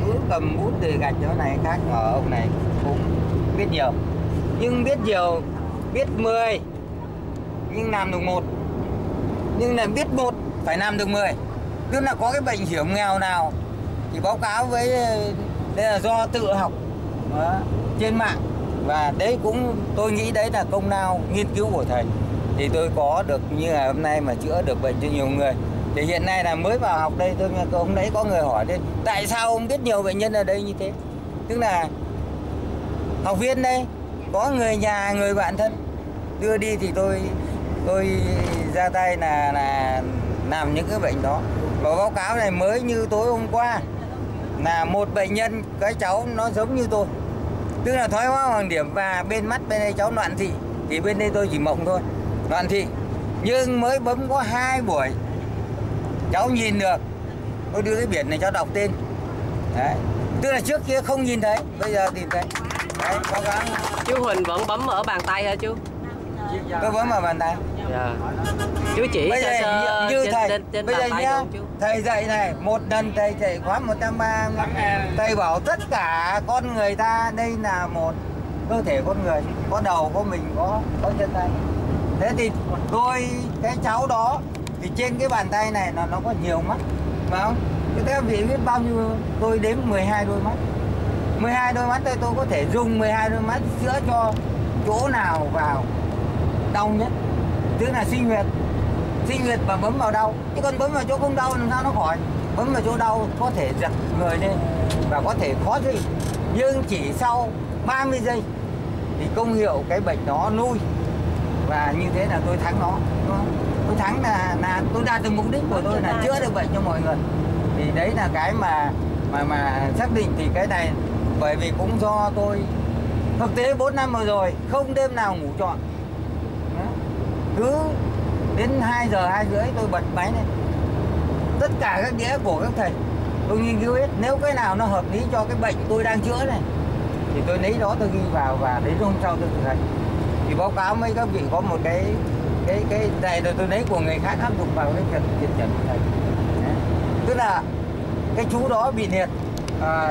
cứ cầm bút từ gạch chỗ này khác, mà ông này cũng biết nhiều. Nhưng biết nhiều, biết 10 nhưng làm được 1. Nhưng là biết 1 phải làm được 10. Tức là có cái bệnh hiểm nghèo nào thì báo cáo với, đây là do tự học trên mạng. Và đấy cũng tôi nghĩ đấy là công lao nghiên cứu của thầy. Thì tôi có được như ngày hôm nay mà chữa được bệnh cho nhiều người. Thì hiện nay là mới vào học đây, tôi ông đấy có người hỏi đây, tại sao ông biết nhiều bệnh nhân ở đây như thế? Tức là học viên đây có người nhà, người bạn thân đưa đi thì tôi ra tay là làm những cái bệnh đó. Và báo cáo này mới như tối hôm qua là một bệnh nhân, cái cháu nó giống như tôi, tức là thoái hóa hoàng điểm và bên mắt bên đây cháu loạn thị, thì bên đây tôi chỉ mộng thôi, loạn thị. Nhưng mới bấm có 2 buổi cháu nhìn được. Tôi đưa cái biển này cháu đọc tên. Đấy. Tức là trước kia không nhìn thấy, bây giờ thì thấy. Đấy, báo cáo. Chú Huỳnh vẫn bấm ở bàn tay hả chú? Tôi bấm ở bàn tay. Dạ. Chú chỉ bây giờ sơ như thầy trên bây giờ nhá, thầy dạy này, một lần thầy dạy khóa 130, thầy bảo tất cả con người ta đây là một cơ thể con người, có đầu, có mình, có chân tay. Thế thì tôi cái cháu đó thì trên cái bàn tay này nó có nhiều mắt, phải không? Thế các vị biết bao nhiêu? Tôi đếm 12 đôi mắt. 12 đôi mắt tôi có thể dùng 12 đôi mắt chữa cho chỗ nào vào đau nhất, tức là sinh huyệt mà bấm vào đau. Chứ còn bấm vào chỗ không đau làm sao nó khỏi? Bấm vào chỗ đau có thể giật người lên và có thể khó gì, nhưng chỉ sau 30 giây thì công hiệu cái bệnh đó lui, và như thế là tôi thắng nó. Tôi thắng là tôi đạt được mục đích của tôi là chữa được bệnh cho mọi người. Thì đấy là cái mà xác định. Thì cái này bởi vì cũng do tôi thực tế 4 năm vừa rồi không đêm nào ngủ trọn. Cứ đến 2 giờ 2 rưỡi tôi bật máy lên, tất cả các đĩa của các thầy tôi nghiên cứu hết. Nếu cái nào nó hợp lý cho cái bệnh tôi đang chữa này thì tôi lấy đó tôi ghi vào, và đến hôm sau tôi thực hành. Thì báo cáo mấy các vị có một cái này rồi tôi lấy của người khác áp dụng vào cái diện chẩn của thầy. Đấy. Tức là cái chú đó bị liệt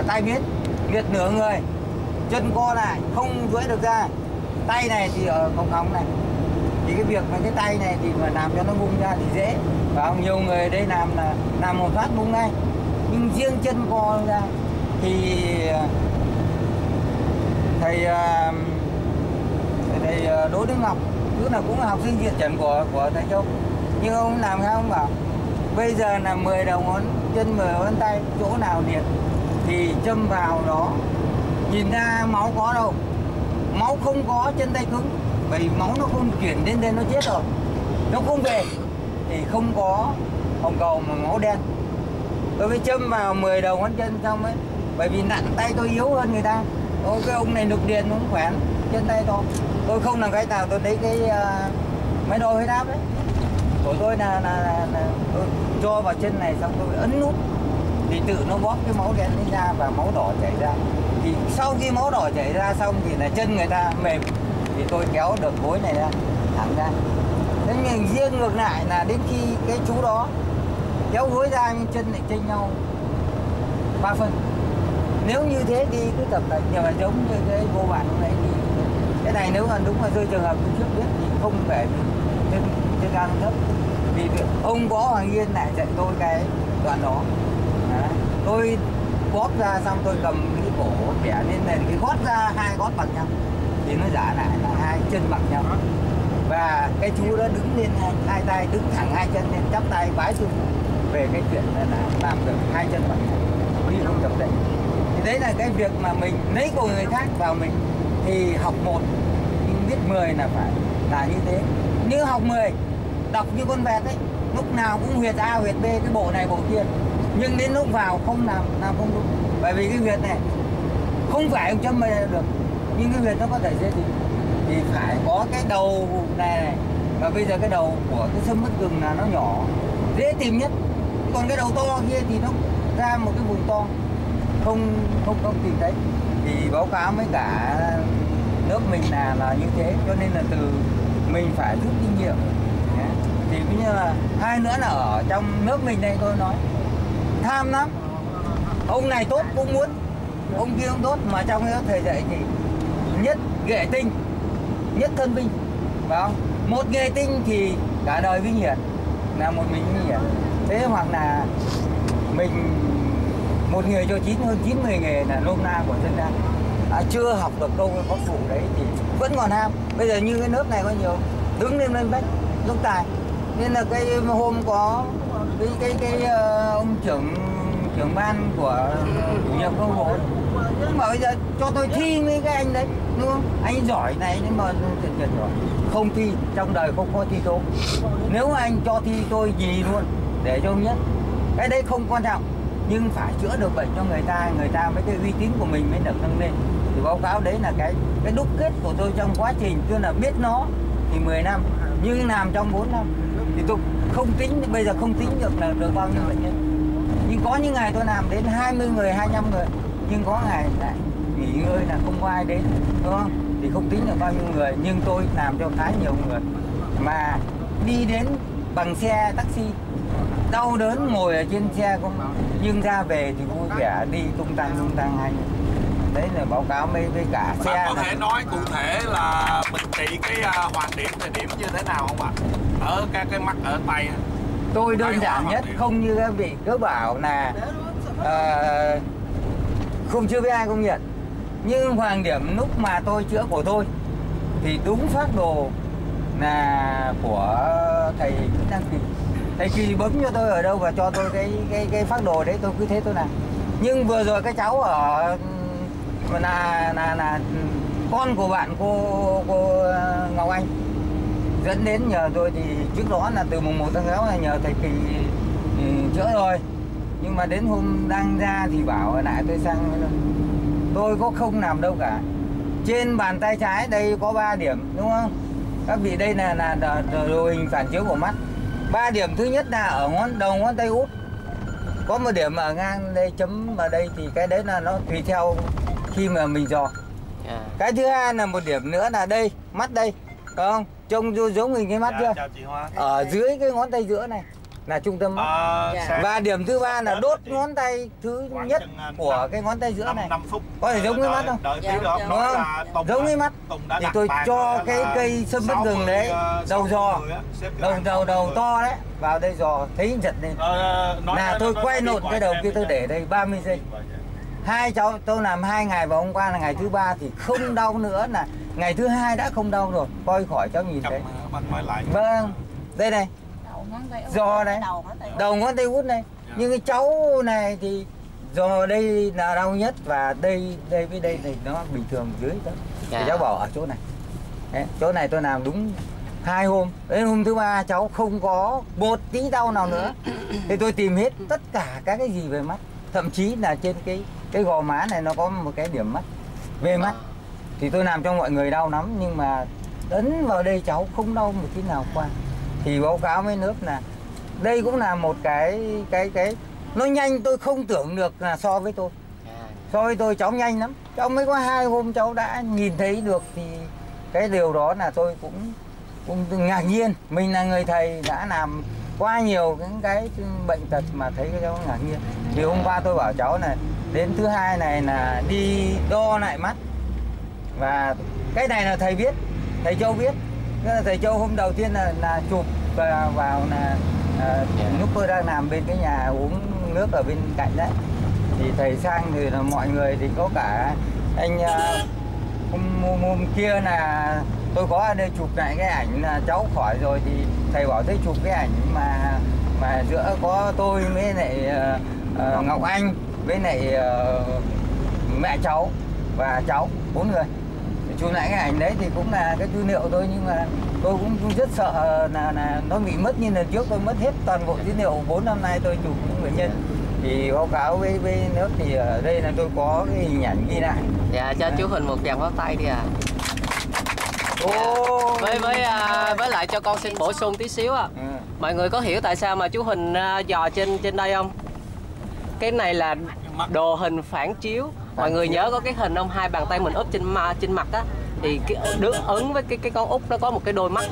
tai biến, liệt nửa người, chân co lại không duỗi được ra, tay này thì ở còng này. Thì cái việc mà cái tay này thì mà làm cho nó bung ra thì dễ, và nhiều người ở đây làm là làm một phát bung ngay. Nhưng riêng chân co ra thì thầy Đỗ Đức Ngọc, tức là cũng là học sinh diện chẩn của thầy Châu, nhưng ông làm sao ông bảo bây giờ là 10 đầu ngón chân 10 ngón tay chỗ nào liệt thì châm vào đó, nhìn ra máu có đâu, máu không có chân tay cứng. Bởi vì máu nó không chuyển đến đây, nó chết rồi, nó không về thì không có hồng cầu mà máu đen. Tôi mới châm vào 10 đầu ngón chân xong ấy, bởi vì nặng tay tôi yếu hơn người ta. Ô, cái ông này nục điện nó cũng khỏe, chân tay tôi không làm cái nào, tôi lấy cái máy đo huyết áp đấy của tôi là tôi cho vào chân này xong tôi ấn nút thì tự nó bóp cái máu đen lên ra và máu đỏ chảy ra. Thì sau khi máu đỏ chảy ra xong thì là chân người ta mềm, thì tôi kéo được gối này ra thẳng ra. Thế nhưng riêng ngược lại là đến khi cái chú đó kéo gối ra nhưng chân lại chênh nhau 3 phân. Nếu như thế đi cứ tập tành nhiều là giống như cái vô bản hôm đấy đi. Cái này nếu mà đúng là rơi trường hợp trước biết thì không phải trên cao thấp. Vì ông Võ Hoàng Yên lại dạy tôi cái đoạn đó. Đấy. Tôi bóp ra xong tôi cầm cái cổ bẻ lên này, cái gót ra 2 gót bằng nhau thì nó giả lại là 2 chân bằng nhau, và cái chú đó đứng lên 2 tay, đứng thẳng 2 chân lên, chắp tay vái xuống về cái chuyện là làm được 2 chân bằng nhau đi không tập đấy. Thì đấy là cái việc mà mình lấy của người khác vào mình. Thì học 1 nhưng biết 10 là phải là như thế. Nếu học 10 đọc như con vẹt đấy, lúc nào cũng huyệt A huyệt B, cái bộ này bộ kia, nhưng đến lúc vào không làm không đúng. Bởi vì cái huyệt này không phải ông châm mê được, nhưng cái huyệt nó có thể dễ gì thì phải có cái đầu này. Và bây giờ cái đầu của cái sâm mất gừng là nó nhỏ dễ tìm nhất, còn cái đầu to kia thì nó ra một cái vùng to không tìm thấy. Thì báo cáo với cả nước mình là như thế, cho nên là từ mình phải rút kinh nghiệm. Thì cũng như là 2 nữa là ở trong nước mình đây tôi nói tham lắm, ông này tốt cũng muốn, ông kia cũng tốt, mà trong cái thầy dạy thì nhất nghệ tinh nhất thân vinh, phải không? Một nghệ tinh thì cả đời vinh hiển, là một mình vinh hiển. thế hoặc là mình một nghề cho hơn 90 nghề là nôm na của dân gian. Chưa học được đâu có phụ đấy thì vẫn còn ham. Bây giờ như cái lớp này có nhiều đứng lên lên bách lúc tài, nên là cái hôm có cái ông trưởng ban của chủ nhiệm câu lạc bộ, nhưng mà bây giờ cho tôi thi với cái anh đấy, đúng không? Anh giỏi này nhưng mà tuyệt rồi, không thi trong đời không có thi số. Nếu anh cho thi tôi gì luôn để cho ông nhất, cái đấy không quan trọng, nhưng phải chữa được bệnh cho người ta mới, cái uy tín của mình mới được nâng lên. Thì báo cáo đấy là cái đúc kết của tôi trong quá trình, tôi là biết nó thì 10 năm nhưng làm trong 4 năm thì tôi không tính, bây giờ không tính được là được bao nhiêu bệnh nhân. Nhưng có những ngày tôi làm đến 20 người, 25 người, nhưng có ngày lại nghỉ ngơi là không có ai đến, đúng không? Thì không tính được bao nhiêu người, nhưng tôi làm cho khá nhiều người mà đi đến bằng xe taxi, đau đớn ngồi ở trên xe không, nhưng ra về thì vui vẻ đi tung tăng anh. Đấy là báo cáo với cả xe. Bạn có thể nói cụ thể là mình trị cái hoàn điểm thời điểm như thế nào không ạ? Ở các cái mắt ở tay. Tôi đơn giản nhất, không như các vị cứ bảo là không chưa với ai công nhận. Nhưng hoàng điểm lúc mà tôi chữa của tôi thì đúng phác đồ là của thầy Nguyễn Đăng Kỳ. Thầy Kỳ bấm cho tôi ở đâu và cho tôi cái phác đồ đấy, tôi cứ thế tôi làm. Nhưng vừa rồi cái cháu ở là con của bạn cô Ngọc Anh dẫn đến nhờ tôi, thì trước đó là từ mùng 1 tháng 6 là nhờ thầy Kỳ chữa rồi, nhưng mà đến hôm đang ra thì bảo lại tôi sang, tôi có không làm đâu cả. Trên bàn tay trái đây có 3 điểm, đúng không các vị? Đây là đồ hình phản chiếu của mắt. 3 điểm thứ nhất là ở đầu ngón tay út, có một điểm ở ngang đây, chấm ở đây, thì cái đấy là nó tùy theo khi mà mình dò. Cái thứ hai là một điểm nữa là đây, mắt đây, không? Trông giống mình cái mắt chưa? Ở dưới cái ngón tay giữa này là trung tâm mắt. Và điểm thứ ba là đốt ngón tay thứ nhất của cái ngón tay giữa này. Có thể giống cái mắt không? Đúng không? Giống cái mắt. Thì tôi cho cái cây sâm bất rừng đấy, đầu giò, đầu to đấy, vào đây giò, thấy giật lên. Là tôi quay lộn cái đầu kia, tôi để đây 30 giây. Hai cháu tôi làm 2 ngày và hôm qua là ngày thứ 3 thì không đau nữa, là ngày thứ 2 đã không đau rồi, coi khỏi cháu nhìn thấy. Vâng, đây này, giò này, đầu ngón tay út này, nhưng cái cháu này thì giò đây là đau nhất, và đây với đây thì nó bình thường dưới đó. Thì cháu bảo ở chỗ này, đấy, chỗ này tôi làm đúng 2 hôm, đến hôm thứ 3 cháu không có một tí đau nào nữa. Thì tôi tìm hết tất cả các cái gì về mắt, thậm chí là trên cái gò má này nó có một cái điểm mắt về mắt, thì tôi làm cho mọi người đau lắm, nhưng mà ấn vào đây cháu không đau một tí nào qua. Thì báo cáo với nước là đây cũng là một cái nó nhanh, tôi không tưởng được là so với tôi cháu nhanh lắm, cháu mới có 2 hôm cháu đã nhìn thấy được, thì cái điều đó là tôi cũng ngạc nhiên. Mình là người thầy đã làm qua nhiều những cái bệnh tật mà thấy cái cháu ngạc nhiên. Thì hôm qua tôi bảo cháu này, đến thứ hai này là đi đo lại mắt, và cái này là thầy biết, thầy Châu biết. Thế là thầy Châu hôm đầu tiên là chụp vào là lúc tôi đang làm bên cái nhà uống nước ở bên cạnh đấy, thì thầy sang thì là mọi người, thì có cả anh hôm kia là tôi có ở đây chụp lại cái ảnh là cháu khỏi rồi, thì thầy bảo thế chụp cái ảnh mà giữa có tôi với lại Ngọc Anh với lại mẹ cháu và cháu, 4 người. Chụp lại cái ảnh đấy thì cũng là cái tư liệu tôi, nhưng mà tôi cũng rất sợ là nó bị mất, như lần trước tôi mất hết toàn bộ dữ liệu 4 năm nay tôi chụp những bệnh nhân. Thì báo cáo với nước thì ở đây là tôi có cái hình ảnh ghi lại. Dạ, cho chú Hình một tràng pháo tay đi ạ. Với lại cho con xin bổ sung tí xíu ạ. Mọi người có hiểu tại sao mà chú Hình dò trên đây không? Cái này là đồ hình phản chiếu. Mọi người nhớ có cái hình ông hai bàn tay mình úp trên mặt á, thì cái đứa ứng với cái con út nó có một cái đôi mắt.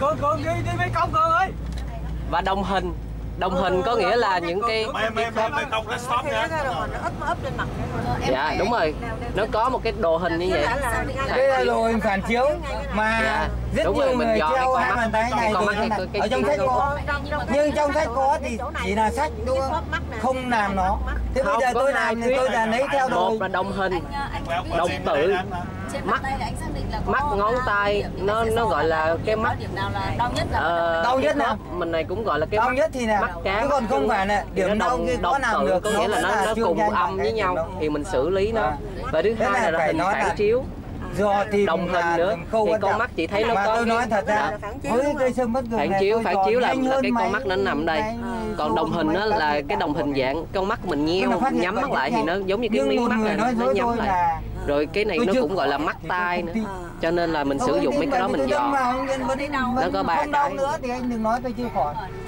Con đi mấy con ơi. Và đồng hình có nghĩa là những cái dạ đúng rồi, nó có một cái đồ hình như vậy, đây là đồ hình phản chiếu mà Rất nhiều người treo hai bàn tay này thì ở trong sách có, nhưng trong sách có thì chỉ là sách thôi, không làm nó. Thế bây giờ tôi làm thì tôi là lấy theo đồ. Một là đồng hình, đồng tự, mắt ngón tay, nó gọi là cái mắt. Đau nhất nào? Mình này cũng gọi là cái mắt cá. Chứ còn không phải là điểm đau kia có làm được. Có nghĩa là nó cùng âm với nhau thì mình xử lý nó. Và thứ hai là hình phản chiếu. Do thì đồng hình nữa thì con mắt chị thấy nó có tôi nói thật ra phản chiếu là cái con mắt nó nằm đây, còn đồng hình nó là cái đồng hình dạng con mắt mình nheo nhắm mắt lại thì nó giống như cái miếng mắt này nó nhắm lại. Rồi cái này nó cũng gọi là mắt tai nữa, cho nên là mình sử dụng mấy cái đó mình dò. Nó có ba cái nữa thì anh đừng nói tôi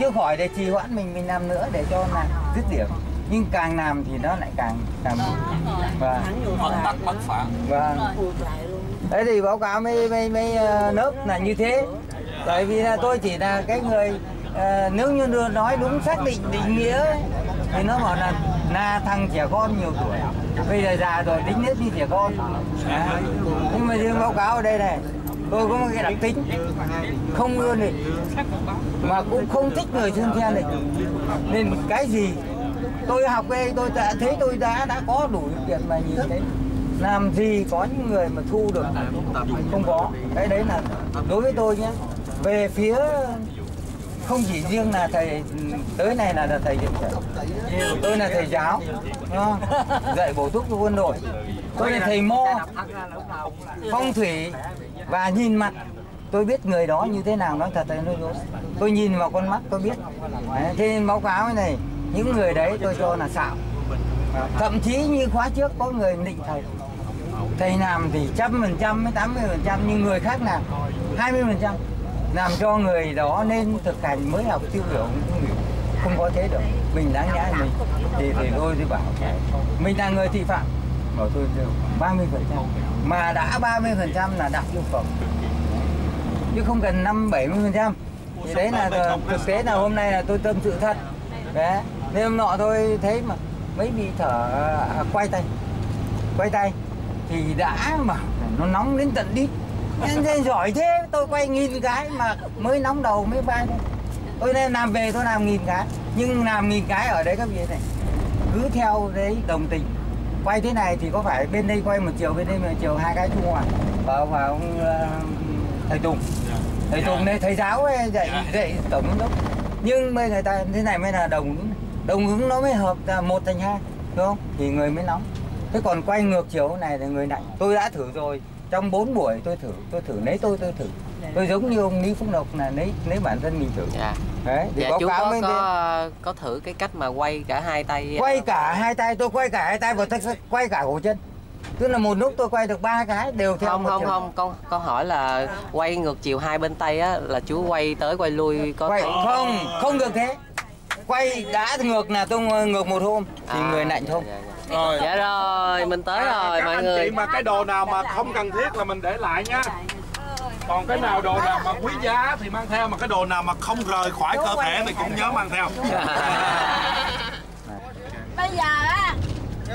chưa khỏi, để trì hoãn mình làm nữa để cho là dứt điểm. Nhưng càng làm thì nó lại càng và mất phản. Đấy thì báo cáo mấy lớp là như thế. Bởi vì là tôi chỉ là cái người nếu như đưa nói đúng xác định định nghĩa ấy, thì nó bảo là thằng trẻ con nhiều tuổi, bây giờ già rồi tính nết như trẻ con. Nhưng mà riêng báo cáo ở đây này, tôi có một cái đặc tính không ưa này mà cũng không thích người xương xe này, nên cái gì tôi học đây tôi đã thấy tôi đã có đủ điều kiện mà nhìn thấy. Làm gì có những người mà thu được không có. Cái đấy là đối với tôi nhé. Về phía không chỉ riêng là thầy tới này là thầy Diện Chẩn, tôi là thầy giáo dạy bổ túc cho quân đội, tôi là thầy mo phong thủy và nhìn mặt. Tôi biết người đó như thế nào, nói thật là tôi nhìn vào con mắt tôi biết. Thế nên báo cáo này, những người đấy tôi cho là xạo. Thậm chí như khóa trước có người định thầy làm thì 100% với 80%, nhưng người khác làm 20%, làm cho người đó nên thực hành mới học tiêu biểu. Không có thế được, mình đáng nhã mình thì tôi bảo mình là người thị phạm, bảo tôi 30%, mà đã 30% là đạt yêu cầu chứ không cần 50-70%. Thì đấy là thực tế, là hôm nay là tôi tâm sự thật. Đấy, nên hôm nọ tôi thấy mà mấy bị thở quay tay thì đã mà nó nóng đến tận đít. Nên thế giỏi thế, tôi quay 1000 cái mà mới nóng đầu mới bay. Tôi nên làm về tôi làm 1000 cái, nhưng làm 1000 cái ở đấy các vị này cứ theo đấy đồng tình. Quay thế này thì có phải bên đây quay một chiều, bên đây một chiều, hai cái chung hòa và ông thầy Tùng đây, thầy giáo ấy, dạy tổng giám đốc. Nhưng bây người ta thế này mới là đồng ứng nó mới hợp là 1 thành 2, đúng không? Thì người mới nóng. Thế còn quay ngược chiều này là người lạnh. Tôi đã thử rồi, trong 4 buổi tôi thử lấy tôi thử. Tôi giống như ông Lý Phúc Lộc là lấy bản thân mình thử. Dạ. Đấy, thì dạ, báo cáo mới có thử cái cách mà quay cả hai tay. Quay cả hai tay, tôi quay cả hai tay và quay cả cổ chân. Tức là một lúc tôi quay được 3 cái đều theo. Không, con hỏi là quay ngược chiều hai bên tay á, là chú quay tới quay lui có quay, không được thế. Quay đã ngược là tôi ngược một hôm thì người lạnh không. Rồi. Dạ rồi, mình tới rồi mọi người. Anh chị mà cái đồ nào mà không cần thiết là mình để lại nha. Còn cái nào đồ nào mà quý giá thì mang theo, mà cái đồ nào mà không rời khỏi cơ thể thì cũng nhớ mang theo. Bây giờ á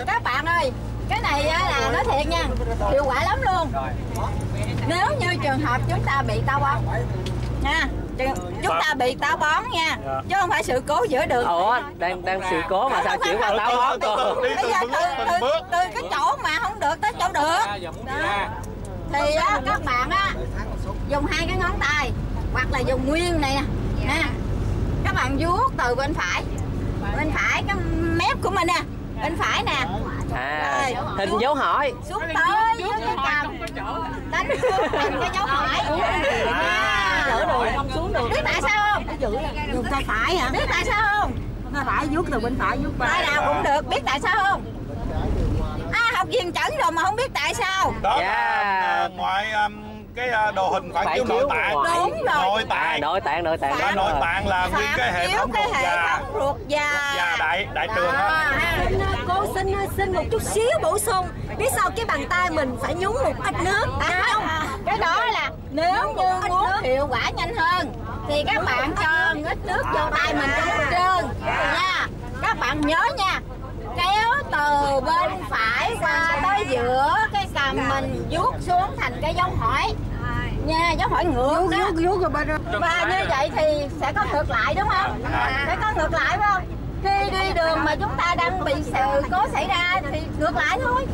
các bạn ơi, cái này là nói thiệt nha, hiệu quả lắm luôn. Nếu như trường hợp chúng ta bị táo bón nha, chứ không phải sự cố giữa đường. Ủa, đang sự cố mà sao chuyển qua táo bón cơ? Bây giờ từ cái chỗ mà không được tới chỗ được. Đó. Thì các bạn dùng hai cái ngón tay hoặc là dùng nguyên này nè. Các bạn vuốt từ bên phải cái mép của mình nè, bên phải nè. Hình dấu hỏi xuống tới dưới cái cằm, đánh xuống thành cái dấu hỏi. Biết tại sao không? Dùng tay phải hả? Biết tại sao không? Tay phải vuốt từ bên phải vuốt tay nào cũng được. Biết tại sao không? Học Diện Chẩn rồi mà không biết tại sao. Đó là ngoại cái đồ hình phản chiếu nội tạng. Đúng rồi. Nội tạng là nguyên cái hệ thống ruột già đại trường đó. Cô xin một chút xíu bổ sung, biết sao cái bàn tay mình phải nhúng một ít nước không? Cái đó là nếu như muốn hiệu quả nhanh hơn thì các bạn cho ít nước vô tay mình cho nó trơn nha. Các bạn nhớ nha, kéo từ bên phải qua tới giữa cái cằm mình vuốt xuống thành cái dấu hỏi. nha, dấu hỏi ngược đó. Và như vậy thì sẽ có ngược lại đúng không? Sẽ có ngược lại phải không? Khi đi đường mà chúng ta đang bị sự cố xảy ra thì ngược lại thôi.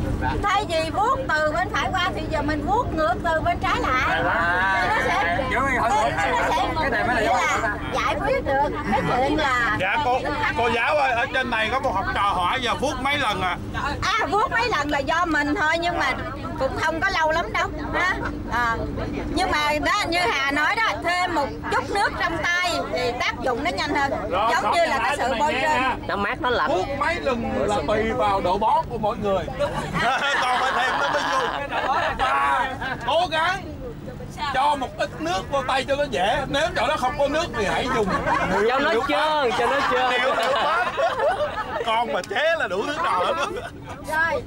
Thay vì vuốt từ bên phải qua thì giờ mình vuốt ngược từ bên trái lại. Thì nó sẽ giải quyết được cái chuyện là. Dạ cô giáo ơi, ở trên này có một học trò hỏi giờ vuốt mấy lần à? À, vuốt mấy lần là do mình thôi, nhưng mà cũng không có lâu lắm đâu ha. À, nhưng mà đó như Hà nói đó, thêm một chút nước trong tay thì tác dụng nó nhanh hơn. Rồi, giống như là cái sự bôi trơn, nó mát nó lạnh. Vuốt mấy lần là tùy vào độ bón của mỗi người. Còn phải thêm nó mới vui. Và cố gắng cho một ít nước vô tay cho nó dễ. Nếu chỗ đó không có nước thì hãy dùng cho nó trơn, cho nó trơn. Con mà chế là đủ nước rồi. Rồi.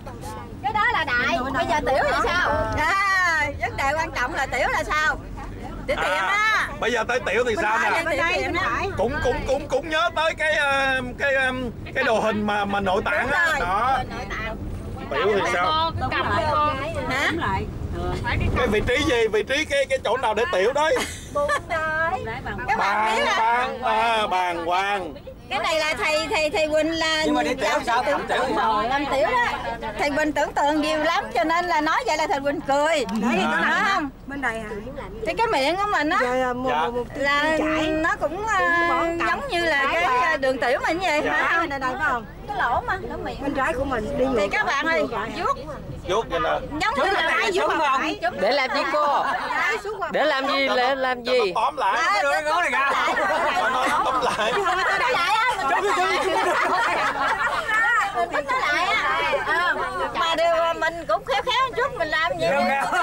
Cái đó là đại, bây giờ tiểu là sao? À, vấn đề quan trọng là tiểu là sao? Tiểu tiệm á. Bây giờ tới tiểu thì sao nè? Cũng nhớ tới cái đồ hình mà nội tạng đó. Đó. Tiểu thì sao? Hả? Cái vị trí gì? Vị trí cái chỗ nào để tiểu đấy? Bàn quang. Cái này là thầy Quỳnh là làm tiểu đó. Thầy Quỳnh tưởng tượng nhiều lắm cho nên là nói vậy là thầy Quỳnh cười. Đó không? Bên này à. Thì cái miệng của mình á là nó cũng giống như là cái đường tiểu mình vậy phải không? Cái lỗ mà, lỗ miệng. Bên trái của mình đi. Thì các bạn ơi, vuốt. Vuốt vậy là. Giống như là ai vuốt không? Để làm gì cô? Để làm gì? Để làm gì? Tóm lại. Nói này ra. Tóm lại. Mình nói lại á, mà điều mình cũng khéo một chút, mình làm gì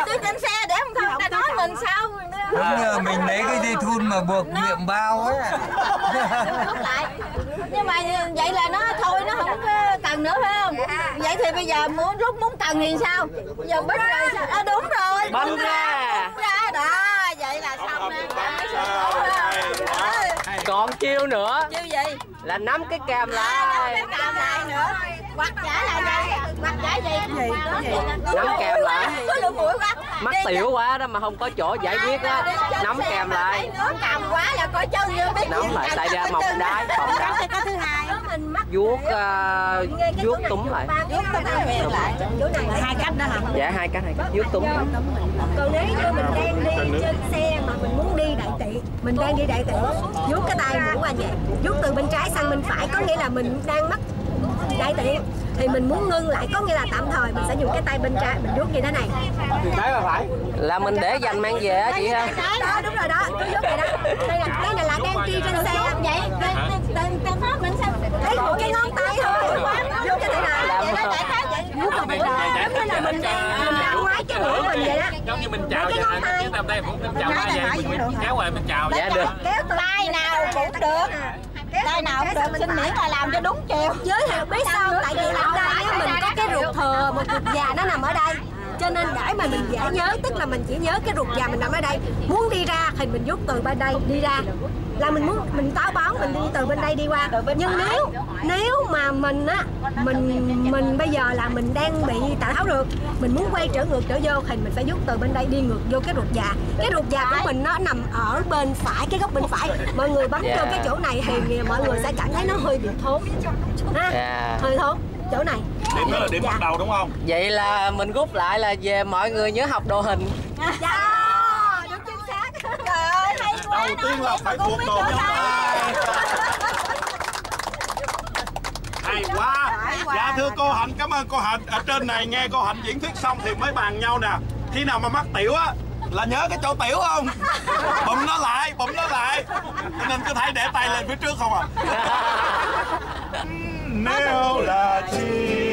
tôi trên xe để không không ta nói mình sao. Đúng giờ mình lấy cái dây thun mà buộc miệng bao ấy. Nhưng mà vậy là nó thôi, nó không cần nữa phải không? Vậy thì bây giờ muốn rút muốn cần thì sao? Bây giờ bích rồi, à, đúng rồi. Bánh ra. Đó, vậy là xong nè. Còn chiêu nữa. Chiêu gì? Là nắm cái càm lại. Nắm cái càm lại nữa. Hoặc giả là gì? Hoặc giả gì? Nắm càm lại. Mắc tiểu quá đó mà không có chỗ giải quyết á. Nắm càm lại. Cầm quá là coi chân như biết. Nắm lại tay ra mọc đá, mọc đá. Cái thứ hai, vuốt túm lại. Vuốt túm lại. Hai cách đó hả? Dạ hai cách. Vuốt túm. Còn nếu như mình đang đi trên xe mà mình muốn đi đại tiện, mình đang đi đại tiện, vuốt cái tay mũi qua vậy, vuốt từ bên trái sang bên phải có nghĩa là mình đang mắc đại tiện. Thì mình muốn ngưng lại có nghĩa là tạm thời mình sẽ dùng cái tay bên trái mình vuốt như thế này. Thì trái là phải là mình để dành mang về á chị ha. Đó đúng rồi đó, cứ vuốt vậy đó. Đây là đang đi trên xe vậy. Tên pháp mình sao? Lấy một cái ngón tay thôi. Vuốt như thế nào? Vậy đó tại sao vậy? Vuốt vào mũi. Thế là mình đang ngoái cái mũi mình vậy đó. Giống như mình chào vậy nè. Chứ tầm đây cũng chào vậy. Mình kéo qua mình chào. Dạ được. Kéo tay nào cũng được. Đây nào cũng được, xin miễn là làm cho đúng chiều. Giới hạn biết sao, tại vì ở đây mình có cái ruột thừa, một ruột già nó nằm ở đây. Cho nên để mà mình dễ nhớ, tức là mình chỉ nhớ cái ruột già mình nằm ở đây. Muốn đi ra thì mình rút từ bên đây đi ra. Là mình muốn, mình táo bón, mình đi từ bên đây đi qua. Nhưng nếu mà mình á, mình bây giờ là mình đang bị tháo ruột. Mình muốn quay trở ngược trở vô thì mình phải rút từ bên đây đi ngược vô cái ruột già. Cái ruột già của mình nó nằm ở bên phải, cái góc bên phải. Mọi người bấm vô cái chỗ này thì mọi người sẽ cảm thấy nó hơi bị thốn. Hơi thốn. Chỗ này điểm đó là điểm bắt đầu đúng không? Vậy là mình rút lại là về mọi người nhớ học đồ hình. Dạ đúng chính xác. Trời ơi hay quá. Đầu tiên là phải thuộc đồ hình. Hay quá. Dạ thưa cô Hạnh, cảm ơn cô Hạnh. Ở trên này nghe cô Hạnh diễn thuyết xong thì mới bàn nhau nè, khi nào mà mắc tiểu á là nhớ cái chỗ tiểu không? Bụm nó lại nên cứ thấy để tay lên phía trước không à. Nếu là chi